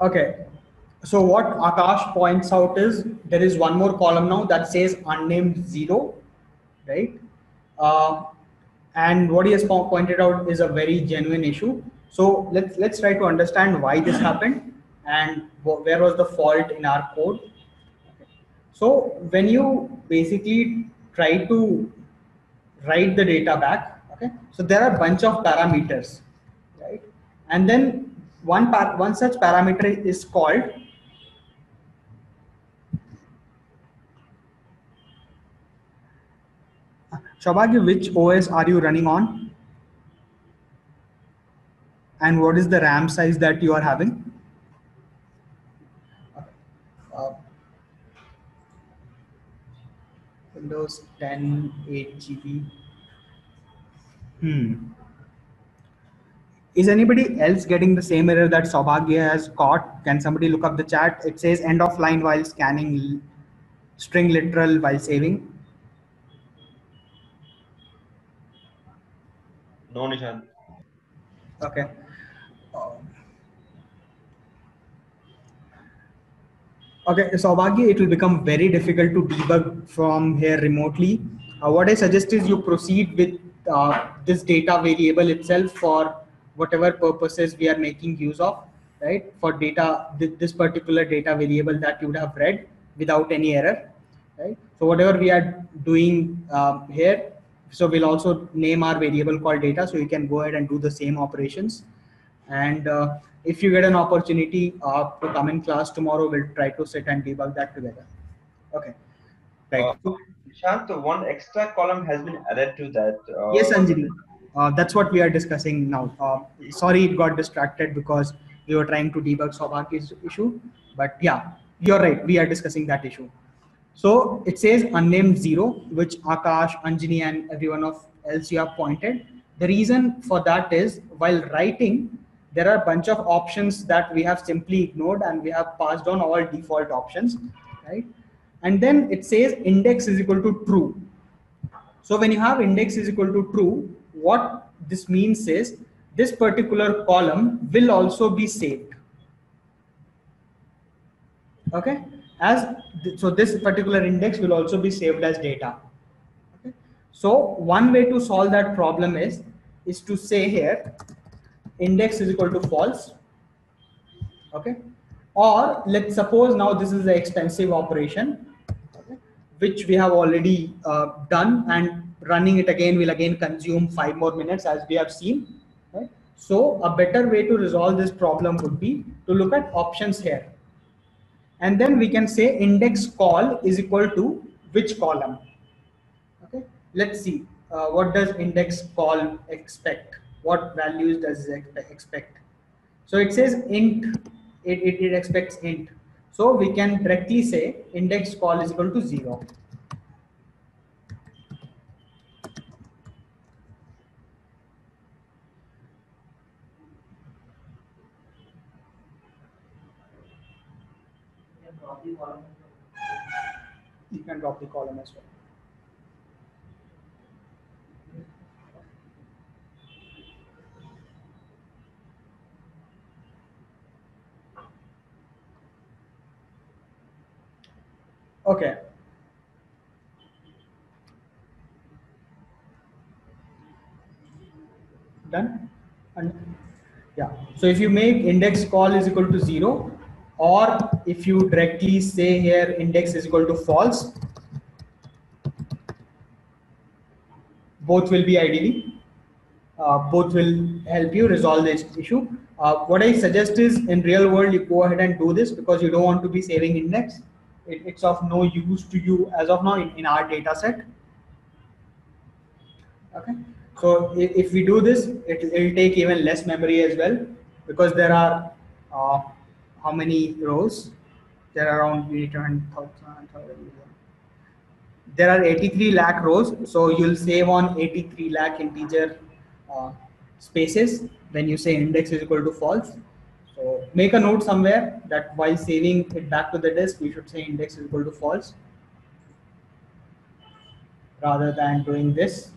Okay, so what Akash points out is there is one more column now that says unnamed 0, right? And what he has pointed out is a very genuine issue. So let's try to understand why this happened and where was the fault in our code. Okay. So when you basically try to write the data back, okay, so there are a bunch of parameters, right? And then one such parameter is called Shobhagya, which OS are you running on? And what is the RAM size that you are having? Windows 10, 8 GB. Is anybody else getting the same error that Shobhagya has caught? Can somebody look up the chat? It says end of line while scanning, string literal while saving. No, Nishan. Okay. Okay, Shobhagya, it will become very difficult to debug from here remotely. What I suggest is you proceed with this data variable itself for whatever purposes we are making use of, right? For data, this particular data variable that you would have read without any error, right? So whatever we are doing here, so we'll also name our variable called data, so you can go ahead and do the same operations. And if you get an opportunity to come in class tomorrow, we'll try to sit and debug that together. Okay. Right. Nishant, one extra column has been added to that. Yes, Anjali. That's what we are discussing now. Sorry, it got distracted because we were trying to debug Shobhagya's issue. But yeah, you're right. We are discussing that issue. So it says unnamed 0, which Akash, Anjani, and everyone else you have pointed. The reason for that is while writing, there are a bunch of options that we have simply ignored and we have passed on all default options, right? And then it says index is equal to true. So when you have index is equal to true, what this means is this particular column will also be saved. Okay, so this particular index will also be saved as data. Okay? So one way to solve that problem is to say here index is equal to false. Okay, or let's suppose now this is the expensive operation, okay, which we have already done, and running it again will again consume 5 more minutes as we have seen, right? So a better way to resolve this problem would be to look at options here. and then we can say index col is equal to which column. Okay, let's see what does index col expect, what values does it expect. So it says int, it expects int, so we can directly say index col is equal to 0. You can drop the column as well. Okay. Done. And yeah. So if you make index col is equal to 0, or if you directly say here index is equal to false, both will be ideally, both will help you resolve this issue. What I suggest is in real world you go ahead and do this, because you don't want to be saving index. It's of no use to you as of now in our data set. Okay, so if we do this, it will take even less memory as well, because there are how many rows? There are around 800,000. There are 83 lakh rows, so you'll save on 83 lakh integer spaces when you say index is equal to false. So make a note somewhere that while saving it back to the disk, we should say index is equal to false, rather than doing this.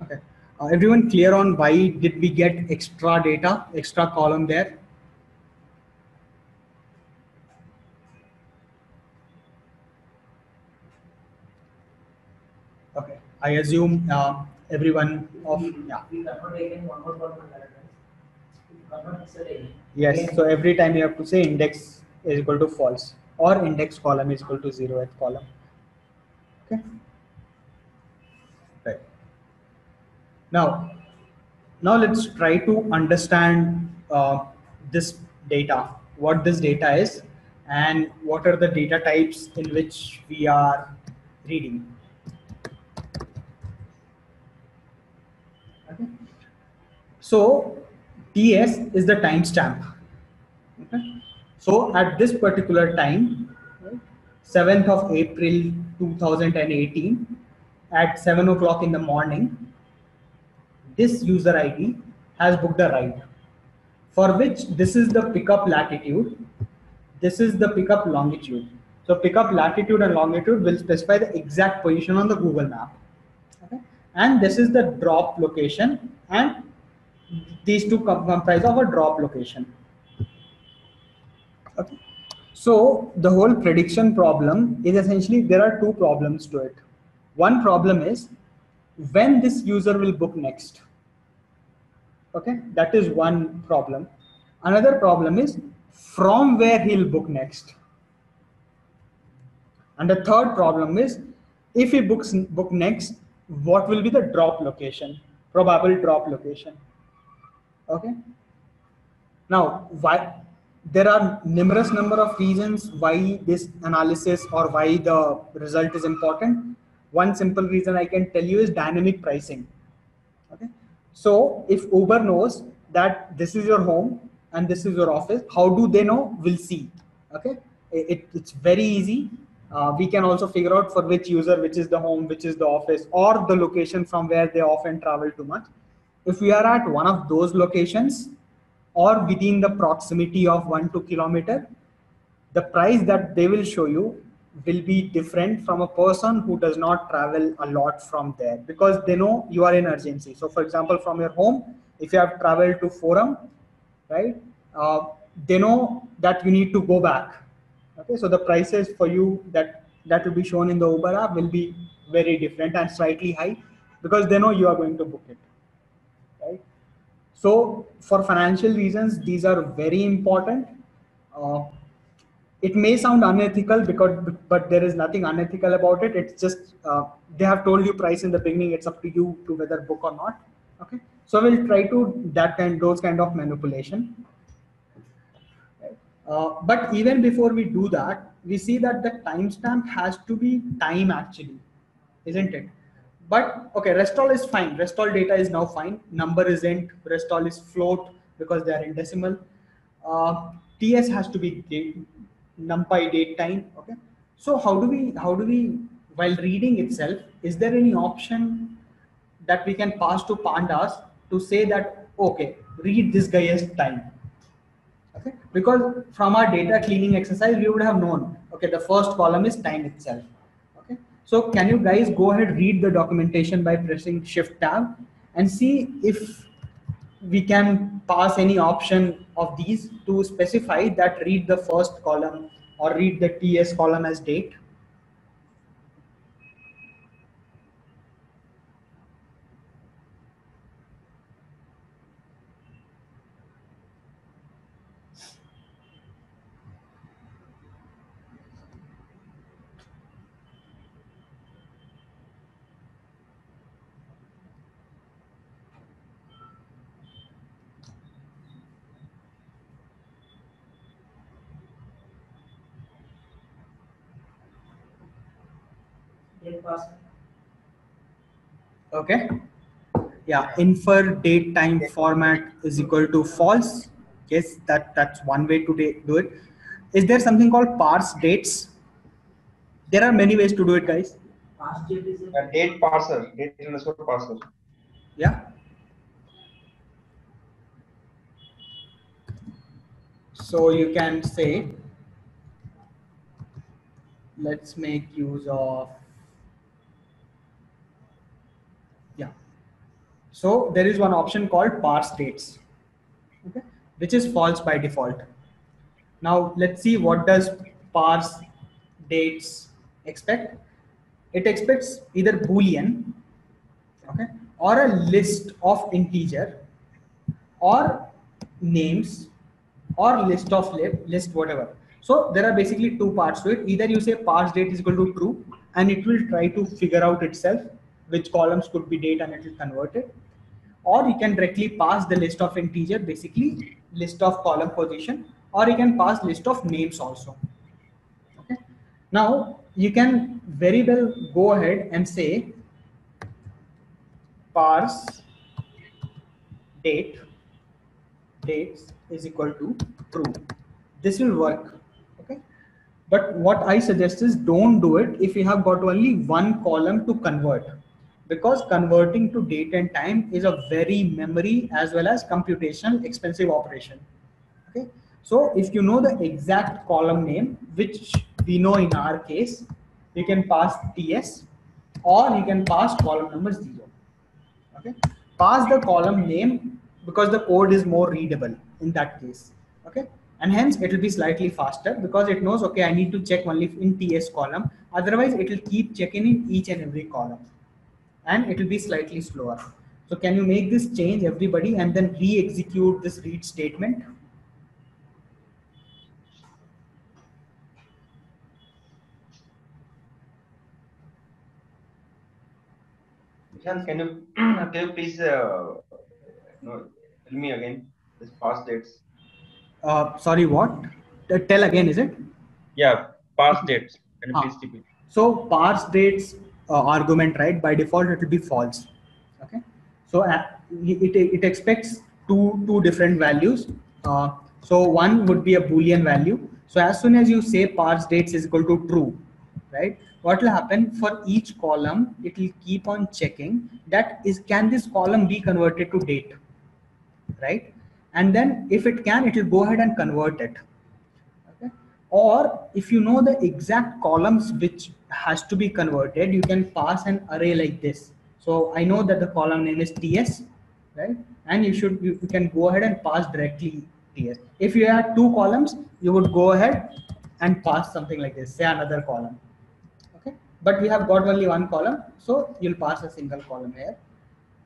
Okay. Everyone clear on why did we get extra data, extra column there? Okay, I assume everyone of yes. So every time you have to say index is equal to false or index column is equal to 0th column. Okay. Right. Now let's try to understand this data, what this data is and what are the data types in which we are reading. Okay. So TS is the timestamp. Okay. So at this particular time, 7th of April 2018 at 7 o'clock in the morning, this user ID has booked a ride for which this is the pickup latitude, this is the pickup longitude. So pickup latitude and longitude will specify the exact position on the Google map. Okay. And this is the drop location, and these two comprise of a drop location. Okay. So the whole prediction problem is essentially, there are two problems to it. One problem is when this user will book next. Okay, that is one problem. Another problem is from where he'll book next. And the third problem is if he book next, what will be the drop location, probable drop location. Okay. Now, why there are numerous number of reasons why this analysis or why the result is important. One simple reason I can tell you is dynamic pricing. Okay, so if Uber knows that this is your home and this is your office, how do they know? We'll see. Okay, it's very easy. We can also figure out for which user, which is the home, which is the office, or the location from where they often travel too much. If we are at one of those locations or within the proximity of 1 to 2 kilometers, the price that they will show you will be different from a person who does not travel a lot from there, because they know you are in urgency. So for example, from your home, if you have traveled to Forum, right, they know that you need to go back. Okay, so the prices for you that will be shown in the Uber app will be very different and slightly high, because they know you are going to book it, right? So for financial reasons, these are very important. It may sound unethical, but there is nothing unethical about it. It's just they have told you price in the beginning. It's up to you to whether book or not. Okay, so we'll try to those kind of manipulation. But even before we do that, we see that the timestamp has to be time actually, isn't it? But okay, rest all is fine. Rest all data is now fine. Number isn't. Rest all is float because they are in decimal. TS has to be date, NumPy date time. Okay. So how do we while reading itself, is there any option that we can pass to Pandas to say that okay, read this guy's time? Okay, because from our data cleaning exercise, we would have known, okay, the first column is time itself. Okay, so can you guys go ahead, read the documentation by pressing Shift Tab and see if we can pass any option of these to specify that read the first column or read the TS column as date. Okay, yeah, infer date time format is equal to false. Yes, that's one way to do it. Is there something called parse dates? There are many ways to do it, guys. Parse date is a date parser, date underscore parser. Yeah. So you can say, let's make use of. So there is one option called parse dates, okay, which is false by default. Now let's see what does parse dates expect. It expects either Boolean, okay, or a list of integer, or names, or list of list whatever. So there are basically two parts to it. Either you say parse date is equal to true, and it will try to figure out itself which columns could be date and it will convert it. Or you can directly pass the list of integer, basically list of column position, or you can pass list of names also. Okay. Now you can very well go ahead and say parse date dates is equal to true. This will work. Okay. But what I suggest is don't do it if you have got only one column to convert, because converting to date and time is a very memory as well as computational expensive operation. Okay, so if you know the exact column name, which we know in our case, you can pass TS or you can pass column number 0. Okay, pass the column name because the code is more readable in that case. Okay, and hence it will be slightly faster because it knows, okay, I need to check only in TS column, otherwise it will keep checking in each and every column. And it will be slightly slower. So can you make this change, everybody, and then re-execute this read statement? Can you please tell me again this past dates? Sorry, what? Tell again, is it? Yeah, past dates. Can you please repeat? So past dates. Argument, right? By default it will be false. Okay, so it expects two different values. So one would be a Boolean value. So as soon as you say parse dates is equal to true, right, what will happen, for each column it will keep on checking that is, can this column be converted to date, right? And then if it can, it will go ahead and convert it. Or if you know the exact columns which has to be converted, you can pass an array like this. So I know that the column name is TS, right? And you can go ahead and pass directly TS. If you had two columns, you would go ahead and pass something like this, say another column. Okay, but we have got only one column, so you'll pass a single column here.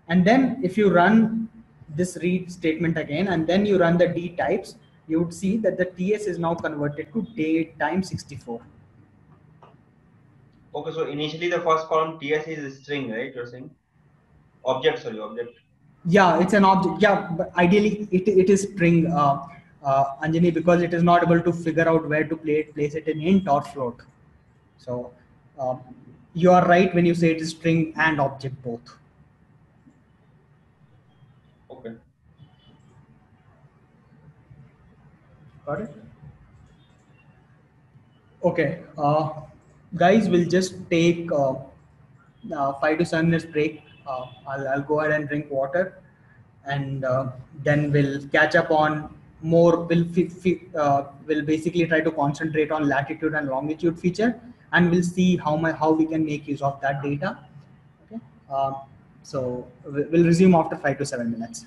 And then if you run this read statement again, and then you run the D types, you would see that the TS is now converted to date time 64. Okay, so initially the first column TS is a string, right? You're saying object, sorry, object. Yeah, it's an object. Yeah, but ideally it is string, Anjani, because it is not able to figure out where to place it in int or float. So you are right when you say it is string and object both. Okay. Got it. Okay. Guys, we'll just take 5 to 7 minutes break. I'll go ahead and drink water, and then we'll catch up on more. We'll basically try to concentrate on latitude and longitude feature, and we'll see how we can make use of that data. Okay. So we'll resume after 5 to 7 minutes.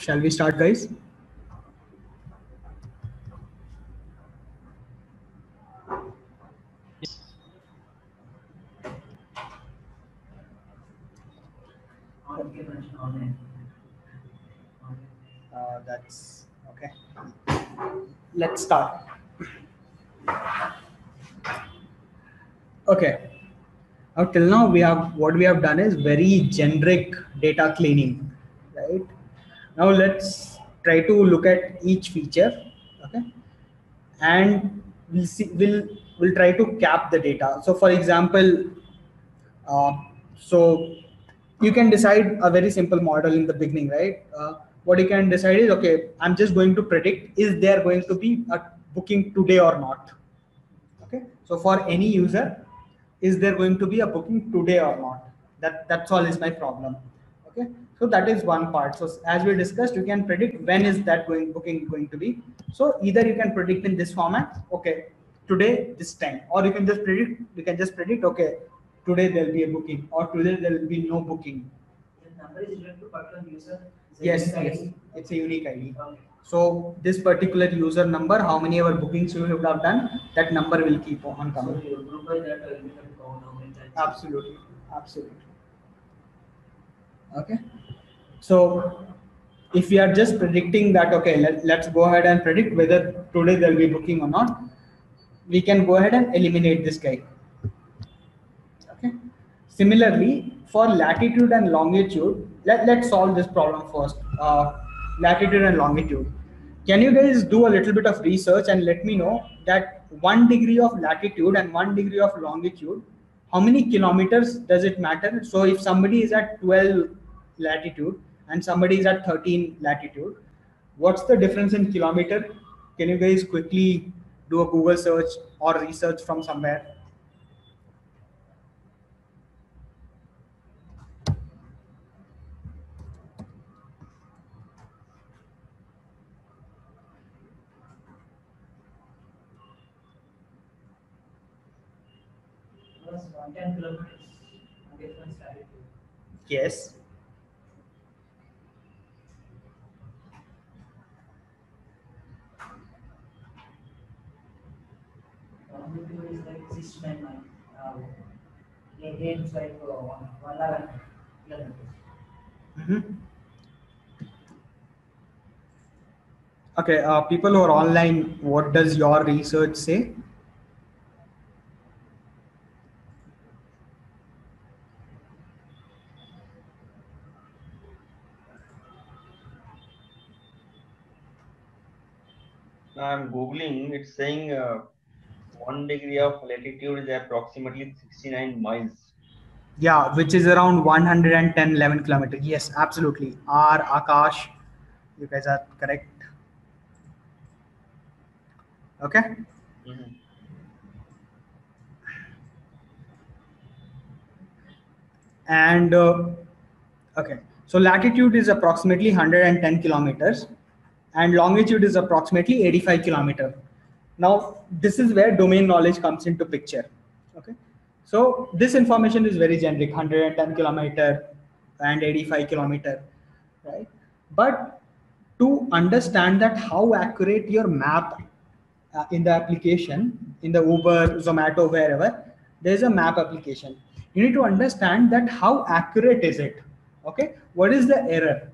Shall we start, guys? That's okay. Let's start. Okay. Now till now what we have done is very generic data cleaning, right? Now let's try to look at each feature, okay? And we'll see, we'll try to cap the data. So for example, so you can decide a very simple model in the beginning, right? What you can decide is, okay, I'm just going to predict, is there going to be a booking today or not? Okay, so for any user, is there going to be a booking today or not? That's all is my problem. Okay, so that is one part. So as we discussed, you can predict when is that booking going to be. So either you can predict in this format, okay, today this time, or you can just predict, okay, today there'll be a booking, or today there'll be no booking. The number is related to particular user. Yes, yes, it's a unique ID. Okay. So this particular user number, how many ever bookings you would have done, that number will keep on coming. So you group by that, you can count how many times. Absolutely, absolutely. Okay. So if we are just predicting that, okay, let's go ahead and predict whether today there'll be booking or not, we can go ahead and eliminate this guy. Okay. Similarly, for latitude and longitude, let's solve this problem first. Latitude and longitude. Can you guys do a little bit of research and let me know that 1 degree of latitude and 1 degree of longitude, how many kilometers does it matter? So if somebody is at 12 latitude and somebody is at 13 latitude, what's the difference in kilometer? Can you guys quickly do a Google search or research from somewhere? Yes. Longitude is like 6.9 it's like 111 kilometers. Mm-hmm. Okay, people who are online, what does your research say? I'm googling. It's saying 1 degree of latitude is approximately 69 miles. Yeah, which is around 111 kilometers. Yes, absolutely. R, Akash, you guys are correct. Okay. Mm-hmm. And okay, so latitude is approximately 110 kilometers. And longitude is approximately 85 kilometers. Now, this is where domain knowledge comes into picture. Okay, so this information is very generic, 110 kilometer and 85 kilometer, right? But to understand that how accurate your map in the application, in the Uber, Zomato, wherever, there's a map application. You need to understand that how accurate is it? Okay, what is the error?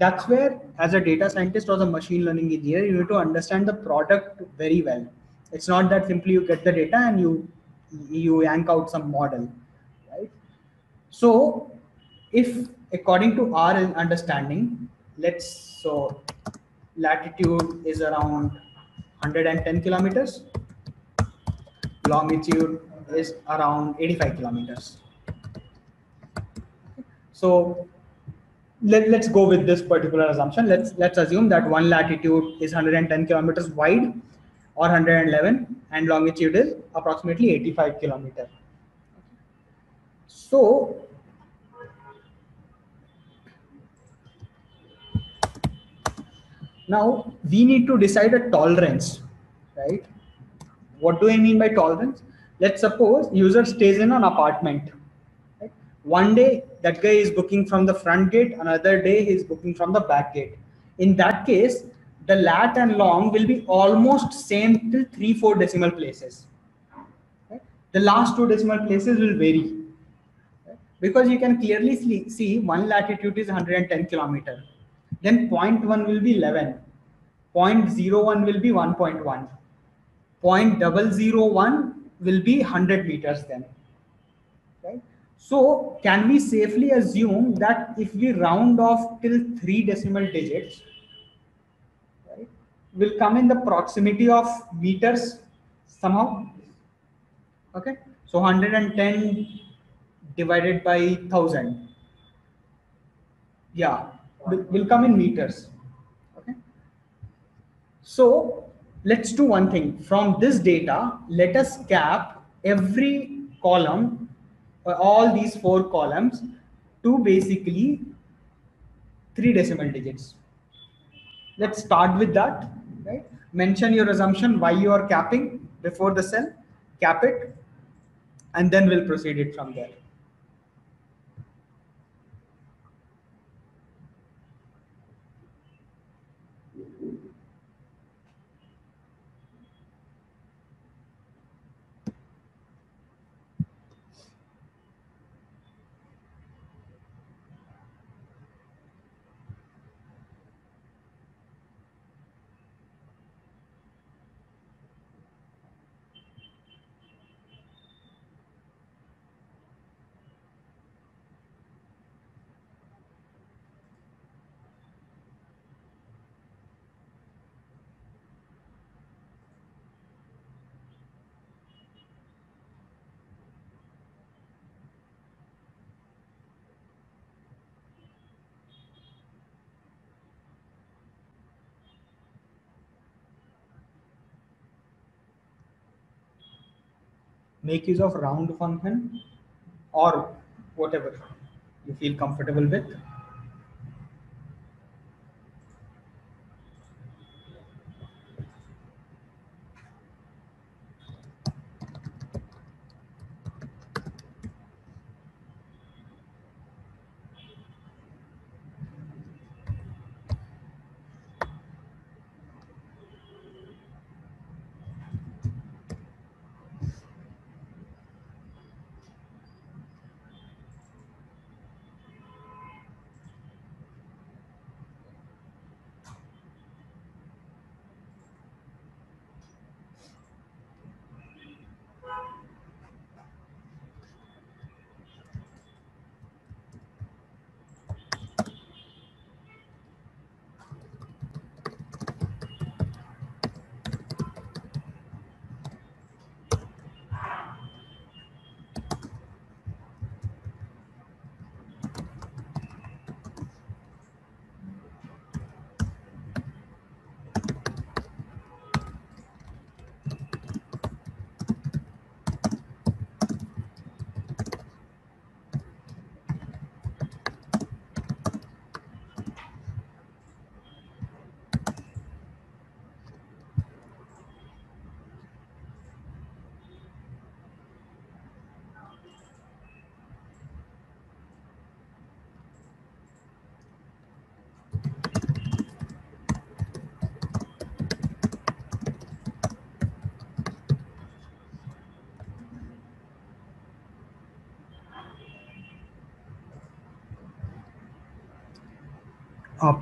That's where, as a data scientist or the machine learning engineer, you need to understand the product very well. It's not that simply you get the data and you yank out some model, right? So if according to our understanding, so latitude is around 110 kilometers, longitude is around 85 kilometers. So Let's go with this particular assumption. Let's assume that one latitude is 110 kilometers wide or 111 and longitude is approximately 85 kilometers. So now we need to decide a tolerance, right? What do I mean by tolerance? Let's suppose user stays in an apartment. One day that guy is booking from the front gate, another day he's booking from the back gate. In that case, the lat and long will be almost same till 3-4 decimal places. Right? The last 2 decimal places will vary. Right? Because you can clearly see one latitude is 110 kilometer. Then 0.1 will be 11. 0.01 will be 1.1. 0.001 will be 100 meters then. Right? So can we safely assume that if we round off till 3 decimal digits, right, will come in the proximity of meters somehow? Okay, so 110 divided by 1000, yeah, will come in meters. Okay, so let's do one thing. From this data, let us cap every column, all these 4 columns, to basically 3 decimal digits. Let's start with that. Right? Mention your assumption why you are capping before the cell, cap it, and then we'll proceed it from there. Make use of round function or whatever you feel comfortable with.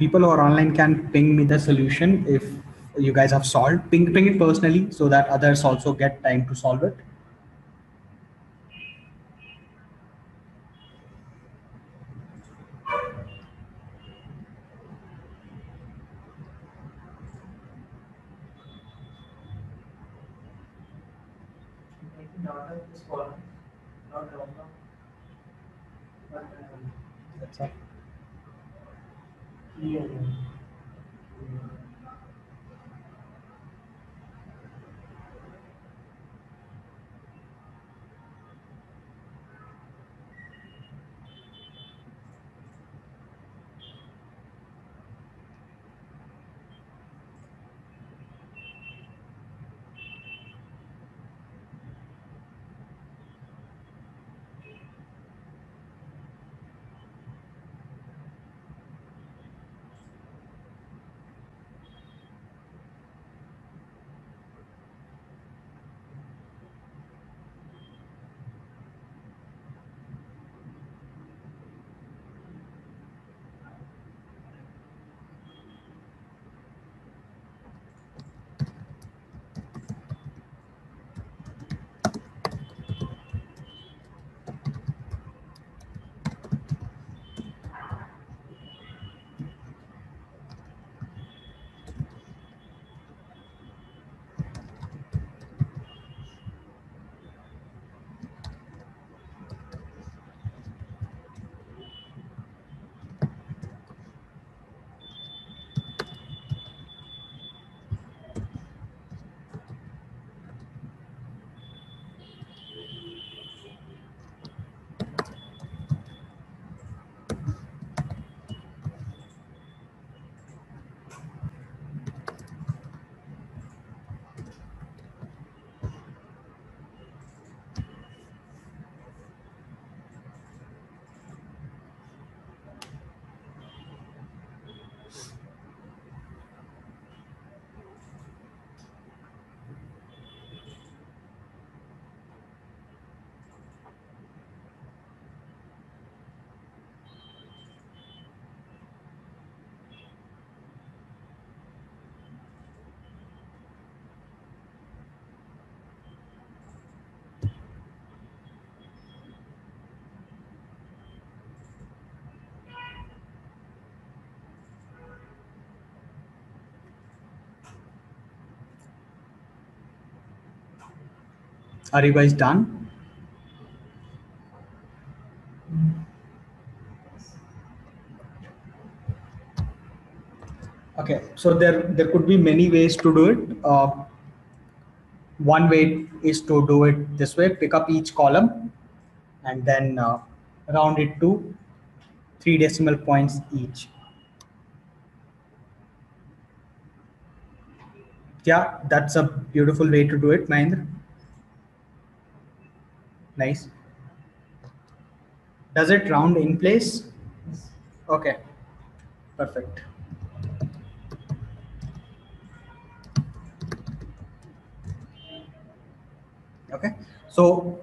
People who are online can ping me the solution if you guys have solved. Ping it personally so that others also get time to solve it. Are you guys done? Okay, so there could be many ways to do it. One way is to do it this way: pick up each column and then round it to 3 decimal points each. Yeah, that's a beautiful way to do it, Mahindra. Nice. Does it round in place? Okay, perfect. Okay, so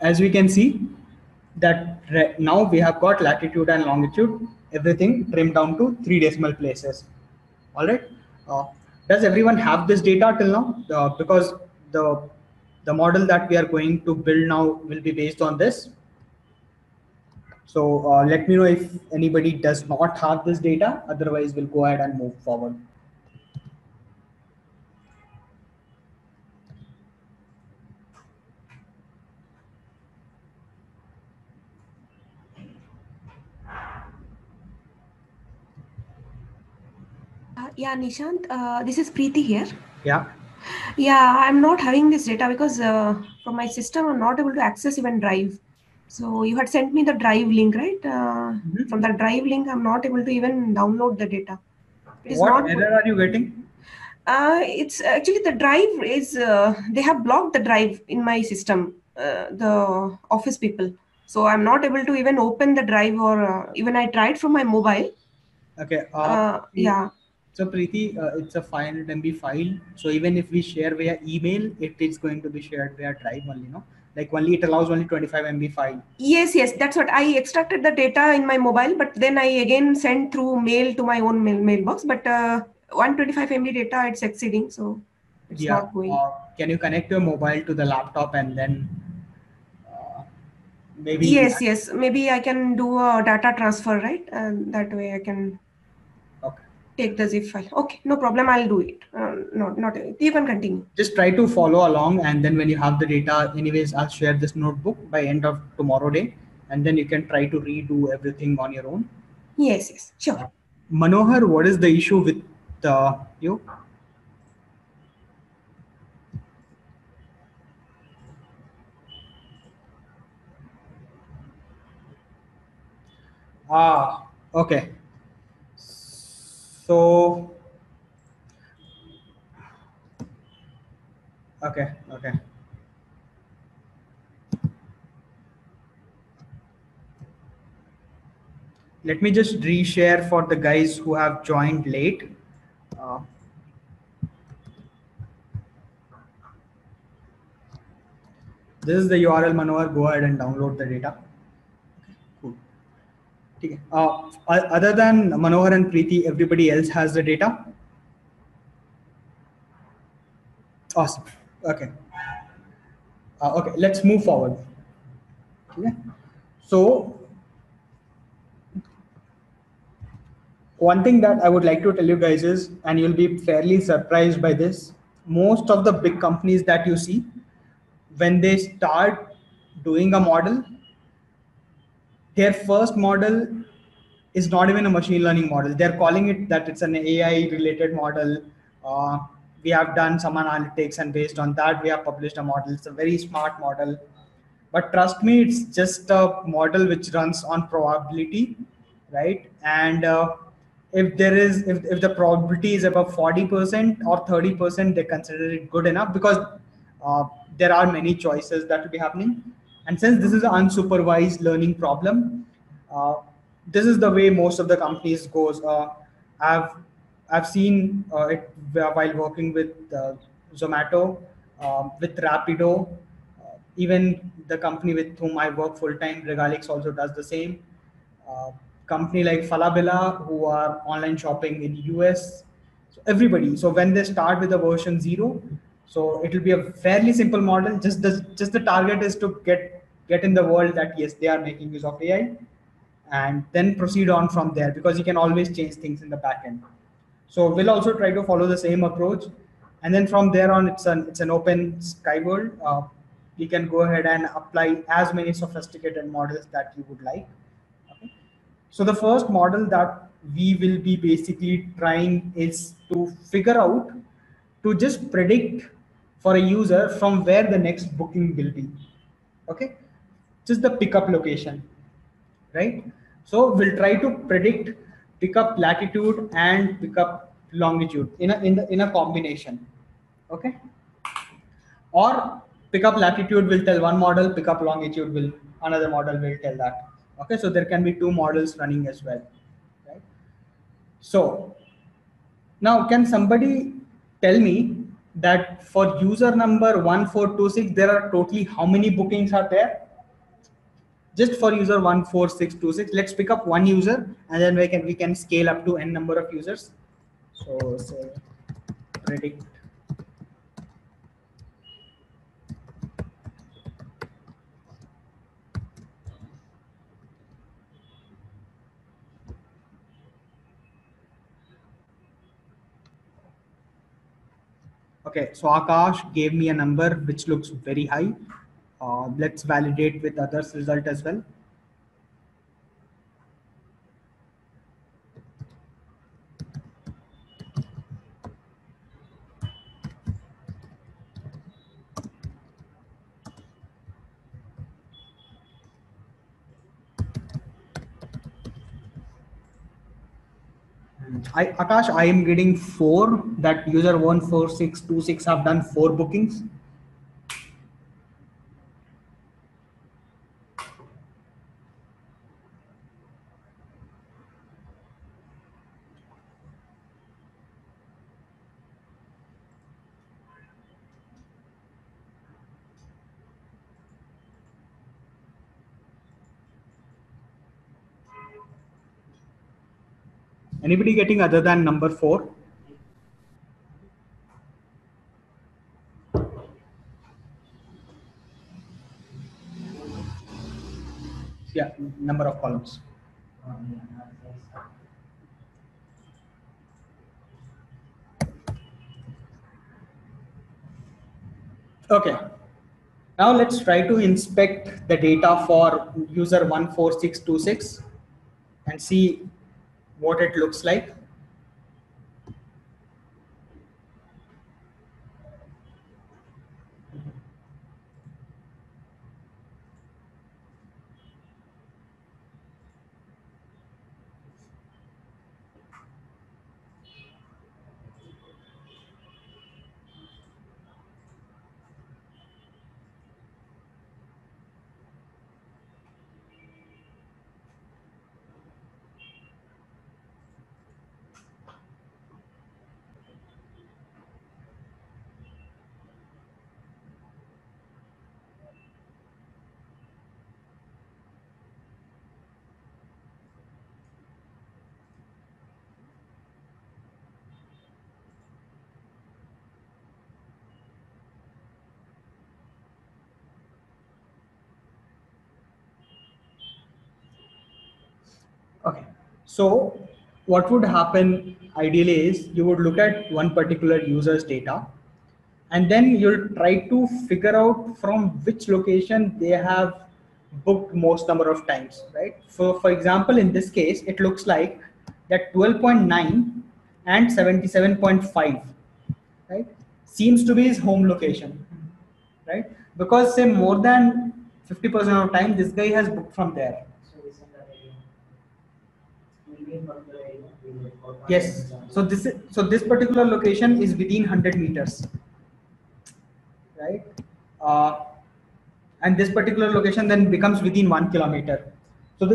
as we can see that now we have got latitude and longitude, everything trimmed down to 3 decimal places. All right. Does everyone have this data till now? Because the model that we are going to build now will be based on this. So let me know if anybody does not have this data. Otherwise, we'll go ahead and move forward. Yeah, Nishant, this is Preeti here. Yeah. Yeah, I'm not having this data because from my system, I'm not able to access even Drive. So you had sent me the Drive link, right? Mm-hmm. From the Drive link, I'm not able to even download the data. What error are you getting? It's actually the Drive is, they have blocked the Drive in my system, the office people. So I'm not able to even open the Drive or even I tried from my mobile. Okay. Yeah. So Preeti, it's a 500 MB file. So even if we share via email, it is going to be shared via Drive only, no? Like only it allows only 25 MB file. Yes, yes, that's what I extracted the data in my mobile, but then I again sent through mail to my own mailbox. But 125 MB data, it's exceeding, so it's not going. Can you connect your mobile to the laptop and then maybe? Yes, yes, maybe I can do a data transfer, right? And that way I can. Take the zip file. Okay, no problem. I'll do it. Not you can continue. Just try to follow along, and then when you have the data, anyways, I'll share this notebook by end of tomorrow day, and then you can try to redo everything on your own. Yes, yes, sure. Manohar, what is the issue with you? Ah, okay. So, okay, okay. Let me just reshare for the guys who have joined late. This is the URL, Manohar. Go ahead and download the data. Other than Manohar and Preeti, everybody else has the data. Awesome. Okay. Okay. Let's move forward. Okay. So one thing that I would like to tell you guys is, and you'll be fairly surprised by this, most of the big companies that you see, when they start doing a model, their first model is not even a machine learning model. They're calling it that it's an AI related model. We have done some analytics and based on that, we have published a model. It's a very smart model, but trust me, it's just a model which runs on probability, right? And if the probability is above 40% or 30%, they consider it good enough because there are many choices that will be happening. And since this is an unsupervised learning problem, this is the way most of the companies goes. I've seen it while working with Zomato, with Rapido, even the company with whom I work full time, Regalix, also does the same. Company like Falabella, who are online shopping in US. So everybody. So when they start with the version 0. So it will be a fairly simple model. Just the target is to get in the world that yes, they are making use of AI, and then proceed on from there because you can always change things in the backend. So we'll also try to follow the same approach, and then from there on, it's an open sky world. you can go ahead and apply as many sophisticated models that you would like. Okay. So the first model that we will be basically trying is to figure out, to just predict for a user from where the next booking will be. Okay, just the pickup location, right? So we'll try to predict pickup latitude and pickup longitude in a combination. Okay, or pickup latitude will tell one model, pickup longitude will another model will tell that. Okay, so there can be two models running as well. Right? So now can somebody tell me that for user number 1426, there are totally how many bookings are there? Just for user 14626, let's pick up one user and then we can scale up to n number of users. So say predict . Okay, so Akash gave me a number which looks very high. Let's validate with others' result as well. Akash, I am getting 4 that user 14626 have done 4 bookings. Anybody getting other than number 4? Yeah, number of columns. Okay. Now let's try to inspect the data for user 14626 and see what it looks like. Okay, so what would happen ideally is you would look at one particular user's data and then you'll try to figure out from which location they have booked most number of times, right? So for example, in this case, it looks like that 12.9 and 77.5, right, seems to be his home location, right? Because say more than 50% of time, this guy has booked from there. Yes, so this particular location is within 100 meters, right? And this particular location then becomes within 1 kilometer. So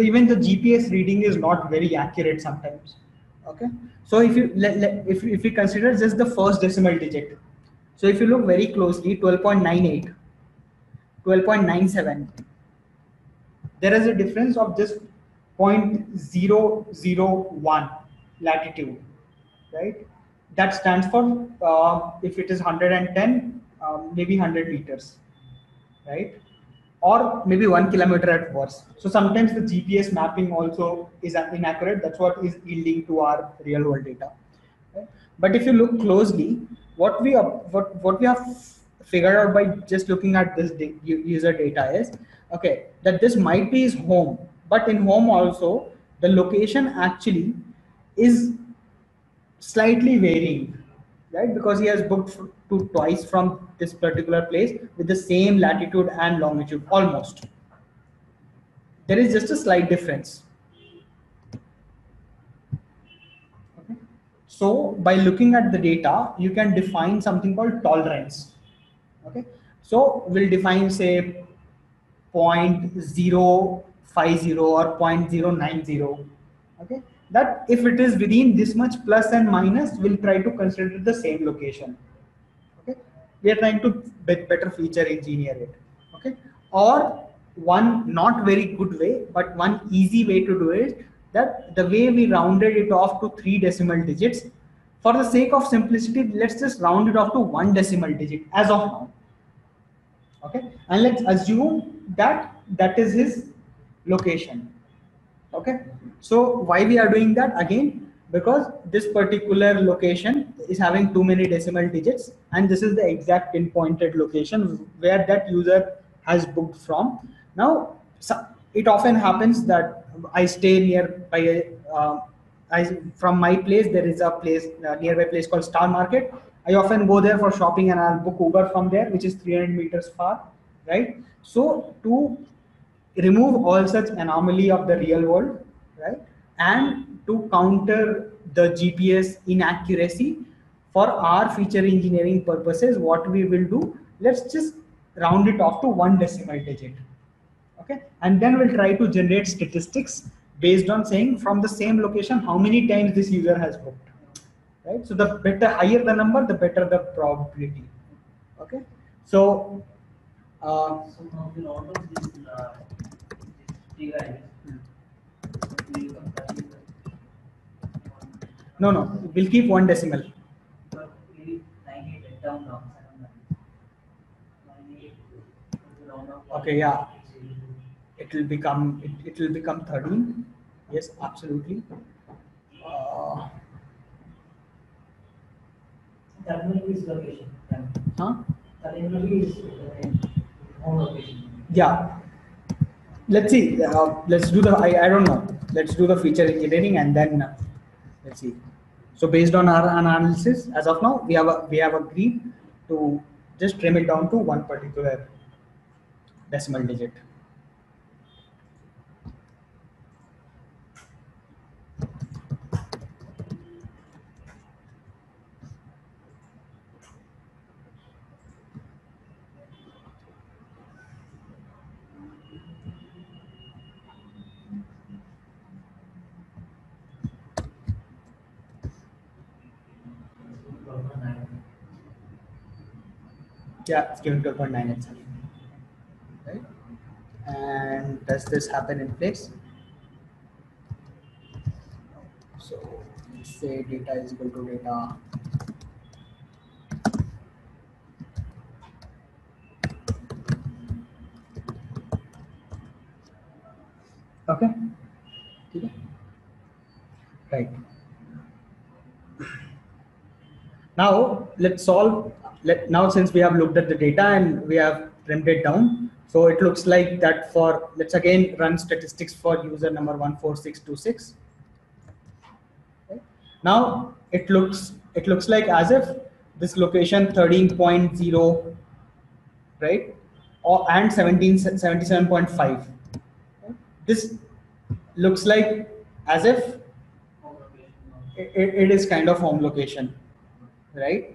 even the GPS reading is not very accurate sometimes. Okay, so if you consider just the first decimal digit, so if you look very closely, 12.98, 12.97, there is a difference of just 0.001 latitude, right? That stands for if it is 110, maybe 100 meters, right? Or maybe 1 kilometer at worst. So sometimes the GPS mapping also is inaccurate. That's what is yielding to our real world data. Right? But if you look closely, what we have figured out by just looking at this user data is, okay, that this might be his home, but in home also the location actually is slightly varying, right? Because he has booked to twice from this particular place with the same latitude and longitude almost. There is just a slight difference. Okay. So by looking at the data, you can define something called tolerance. Okay. So we'll define say 0.050 or 0.090. Okay. That if it is within this much plus and minus, we'll try to consider the same location. Okay, we are trying to better feature engineer it. Okay, or one not very good way, but one easy way to do it, that the way we rounded it off to 3 decimal digits. For the sake of simplicity, let's just round it off to 1 decimal digit as of now. Okay, and let's assume that that is his location. Okay, so why we are doing that again? Because this particular location is having too many decimal digits, and this is the exact pinpointed location where that user has booked from. Now, it often happens that I stay near by from my place. There is a place nearby place called Star Market. I often go there for shopping, and I'll book Uber from there, which is 300 meters far, right? So to remove all such anomaly of the real world, right, and to counter the GPS inaccuracy for our feature engineering purposes, what we will do, let's just round it off to 1 decimal digit. Okay, and then we'll try to generate statistics based on saying from the same location how many times this user has booked, right? So the higher the number, the better the probability. Okay, so now in order of this no, we'll keep 1 decimal. Okay, yeah, it will become 13. Yes, absolutely. Yeah, let's see. Let's do the I don't know. Let's do the feature engineering and then let's see. So based on our analysis, as of now, we have agreed to just trim it down to 1 particular decimal digit. Yeah, it's given 12.9 itself, right? And does this happen in place? So say data is equal to data. Okay. Right. Now let's solve. Now since we have looked at the data and we have trimmed it down, so it looks like that for, let's again run statistics for user number 14626. Okay. Now it looks like as if this location 13.0, right, or and 77.5. Okay. This looks like as if it is kind of home location, right?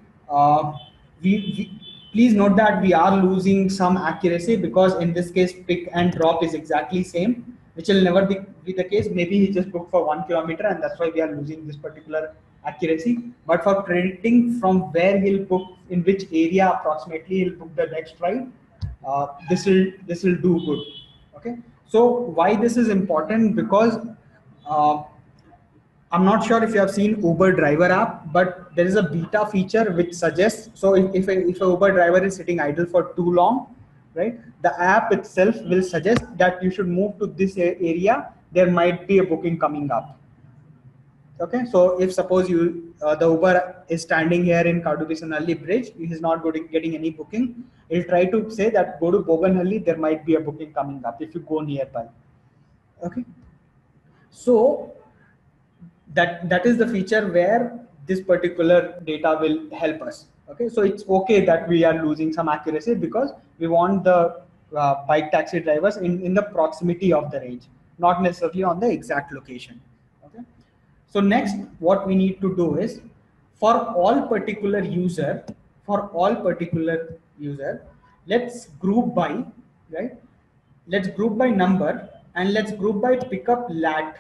Please note that we are losing some accuracy because in this case pick and drop is exactly same, which will never be the case. Maybe he just booked for 1 kilometer and that's why we are losing this particular accuracy. But for predicting from where he'll book, in which area approximately he'll book the next ride, this will do good. Okay. So why this is important? Because I'm not sure if you have seen Uber driver app, but there is a beta feature which suggests, so if a Uber driver is sitting idle for too long, right, the app itself will suggest that you should move to this area, there might be a booking coming up, Okay, so if suppose you the Uber is standing here in Kadubisanalli Bridge, he is not getting any booking. It will try to say that go to Boganhalli, there might be a booking coming up if you go nearby. Okay, so that is the feature where this particular data will help us. Okay, so it's okay that we are losing some accuracy because we want the bike taxi drivers in the proximity of the range, not necessarily on the exact location. So next, what we need to do is, for all particular user, let's group by, right? Let's group by number and let's group by pickup lat,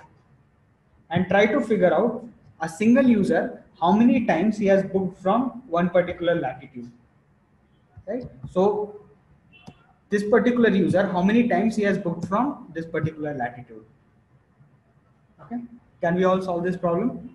and try to figure out a single user how many times he has booked from one particular latitude, right? So this particular user, how many times he has booked from this particular latitude? Okay. Can we all solve this problem?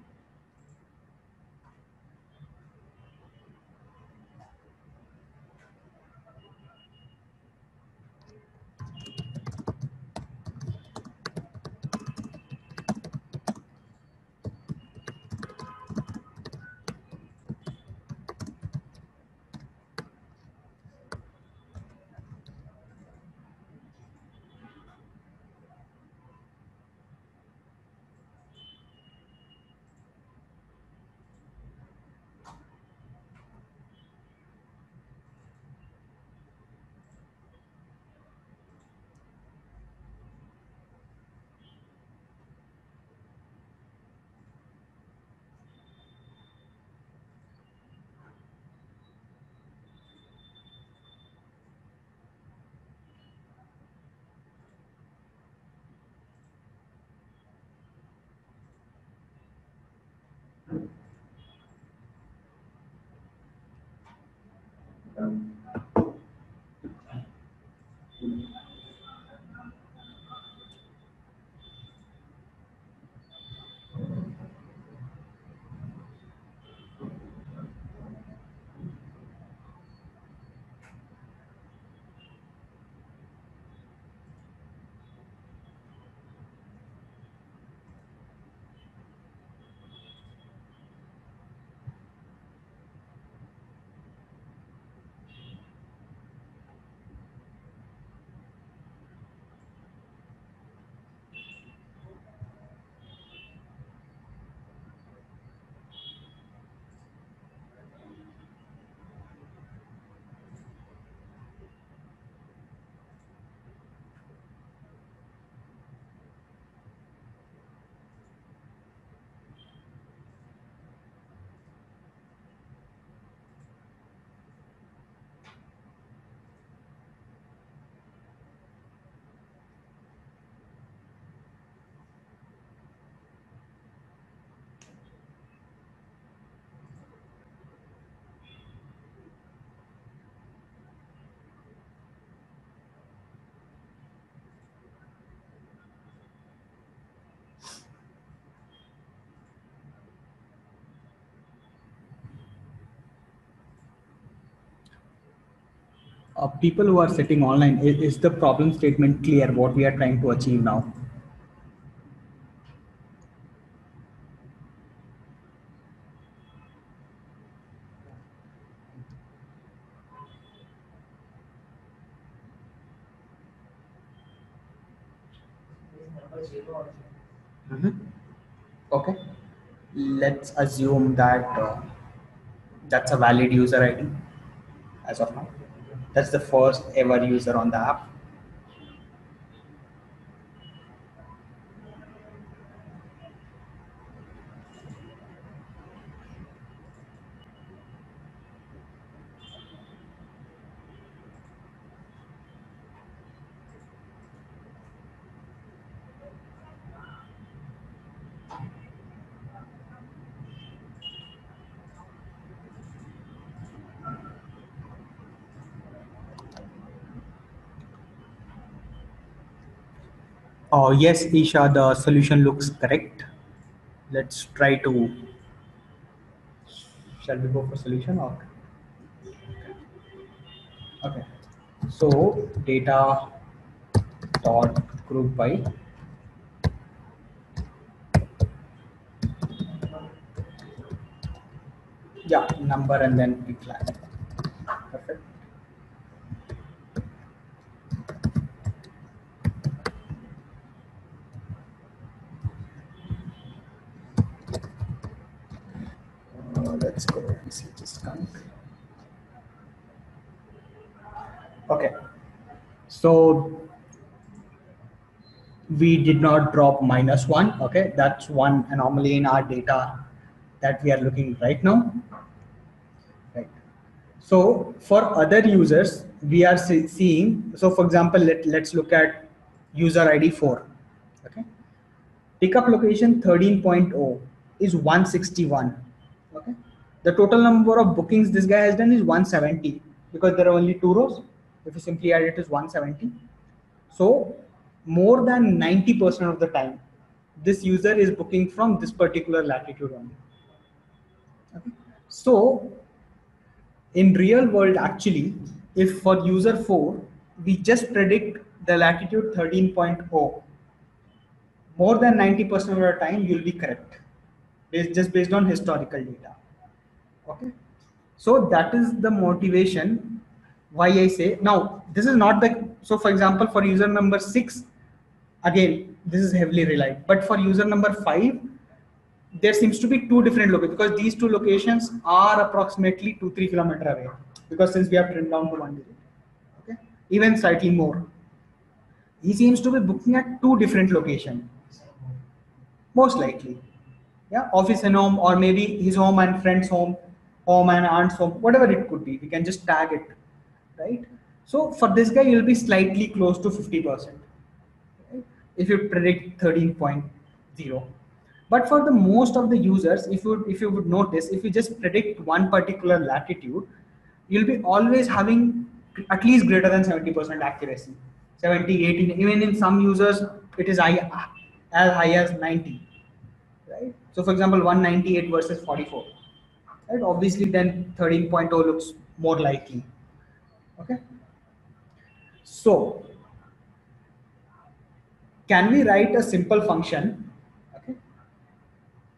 People who are sitting online, is the problem statement clear what we are trying to achieve now? Okay, let's assume that that's a valid user ID as of now. That's the first ever user on the app. Oh, yes, Isha, the solution looks correct. Let's try to, shall we go for solution or? Okay, so data dot group by Yeah, number and then decline. Perfect. Let's go and see this time. Okay. So we did not drop -1. Okay, that's one anomaly in our data that we are looking right now. Right. So for other users, we are seeing. So for example, let's look at user ID 4. Okay. Pickup location 13.0 is 161. Okay. The total number of bookings this guy has done is 170 because there are only 2 rows. If you simply add it, is 170. So more than 90% of the time, this user is booking from this particular latitude only. Okay. So in real world, actually, if for user 4, we just predict the latitude 13.0, more than 90% of the time, you'll be correct. It's just based on historical data. Okay. So that is the motivation why I say now this is not the, so for example, for user number 6, again, this is heavily relied, but for user number 5, there seems to be 2 different locations because these 2 locations are approximately 2-3 kilometers away because since we have trimmed down to 1 digit, okay, even slightly more. He seems to be booking at 2 different locations, most likely. Yeah, office and home, or maybe his home and friend's home, home and aunt's home, whatever it could be. We can just tag it, right? So for this guy, you'll be slightly close to 50%, right? If you predict 13.0. But for the most of the users, if you would notice, if you just predict one particular latitude, you'll be always having at least greater than 70% accuracy, 70, 80, even in some users, it is high as 90. Right. So for example, 198 versus 44, right? Obviously then 13.0 looks more likely. Okay. So can we write a simple function, okay,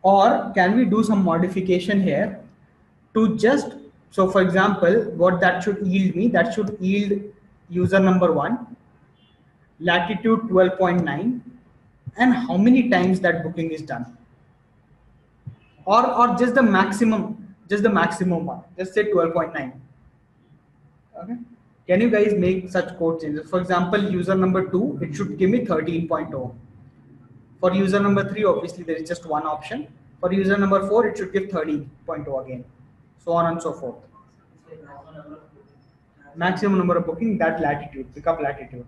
or can we do some modification here to just, so for example, what that should yield me, that should yield user number 1, latitude 12.9, and how many times that booking is done. Or just the maximum, one, just say 12.9. Okay. Can you guys make such code changes? For example, user number 2, it should give me 13.0. For user number 3, obviously there is just one option. For user number 4, it should give 13.0 again. So on and so forth. Maximum number of booking, that latitude, pickup latitude.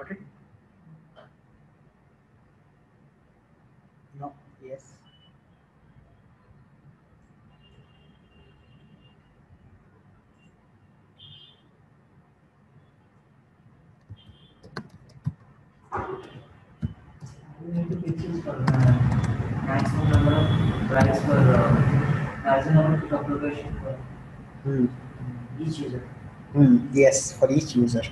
Got it? No. Yes. We need to fix this for maximum number of tries for maximum number of propagation for each user. Yes, for each user.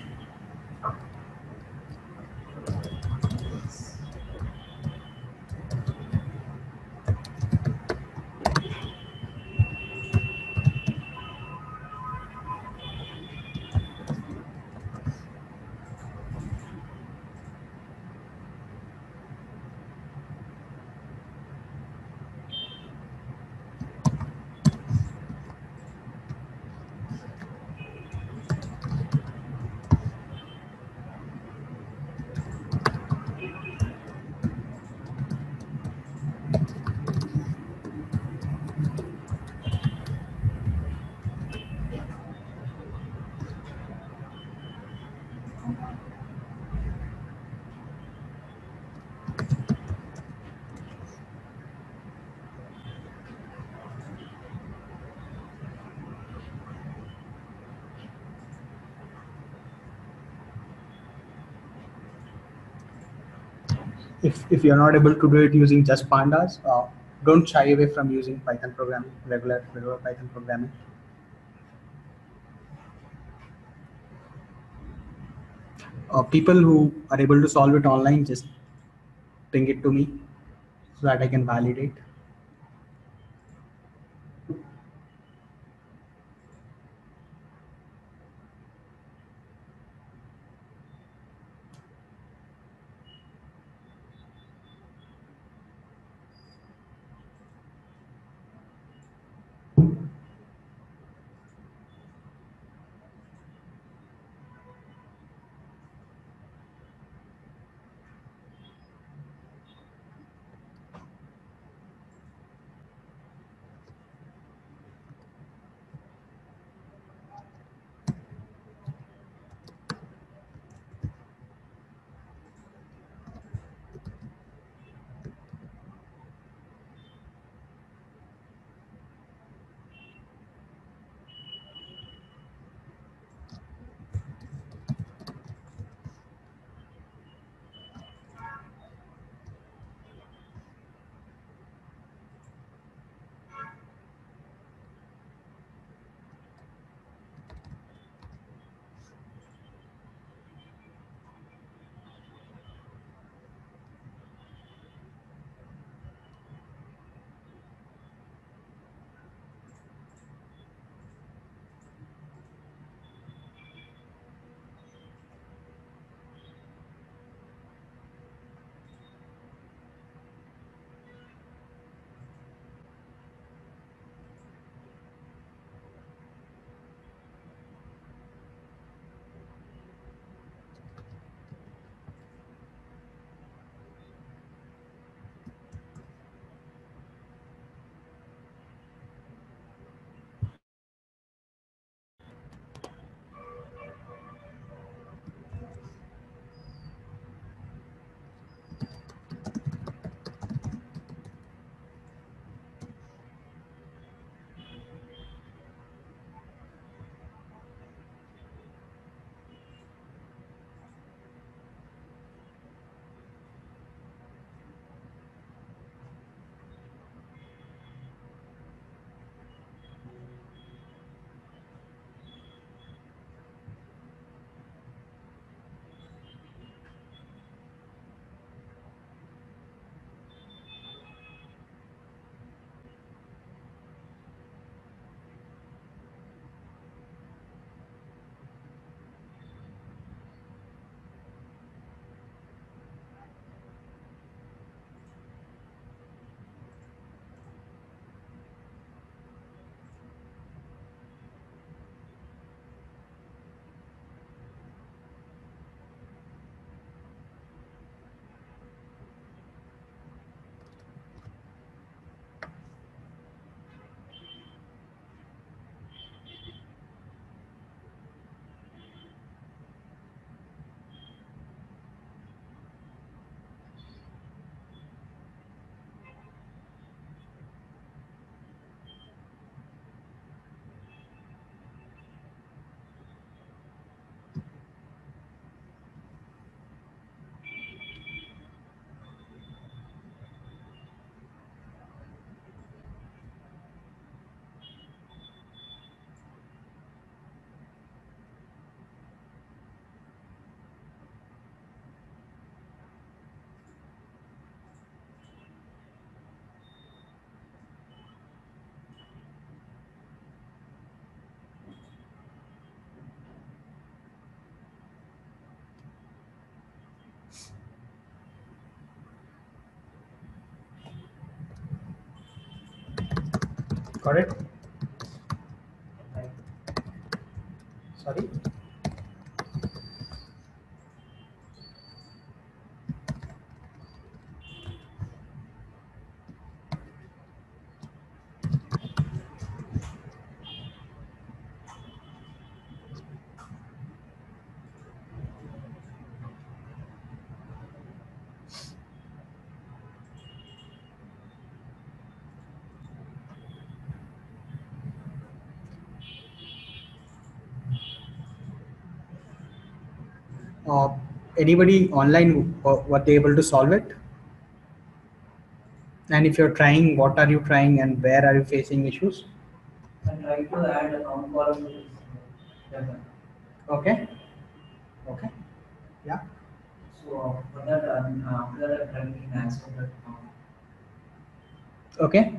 If you're not able to do it using just pandas, don't shy away from using Python programming, regular Python programming. People who are able to solve it online, just bring it to me so that I can validate. correct? Sorry. Anybody online were they able to solve it? And if you're trying, what are you trying and where are you facing issues? I'm trying to add a column to this. Okay. Okay. Yeah. So for that, I'm trying to answer that. Okay.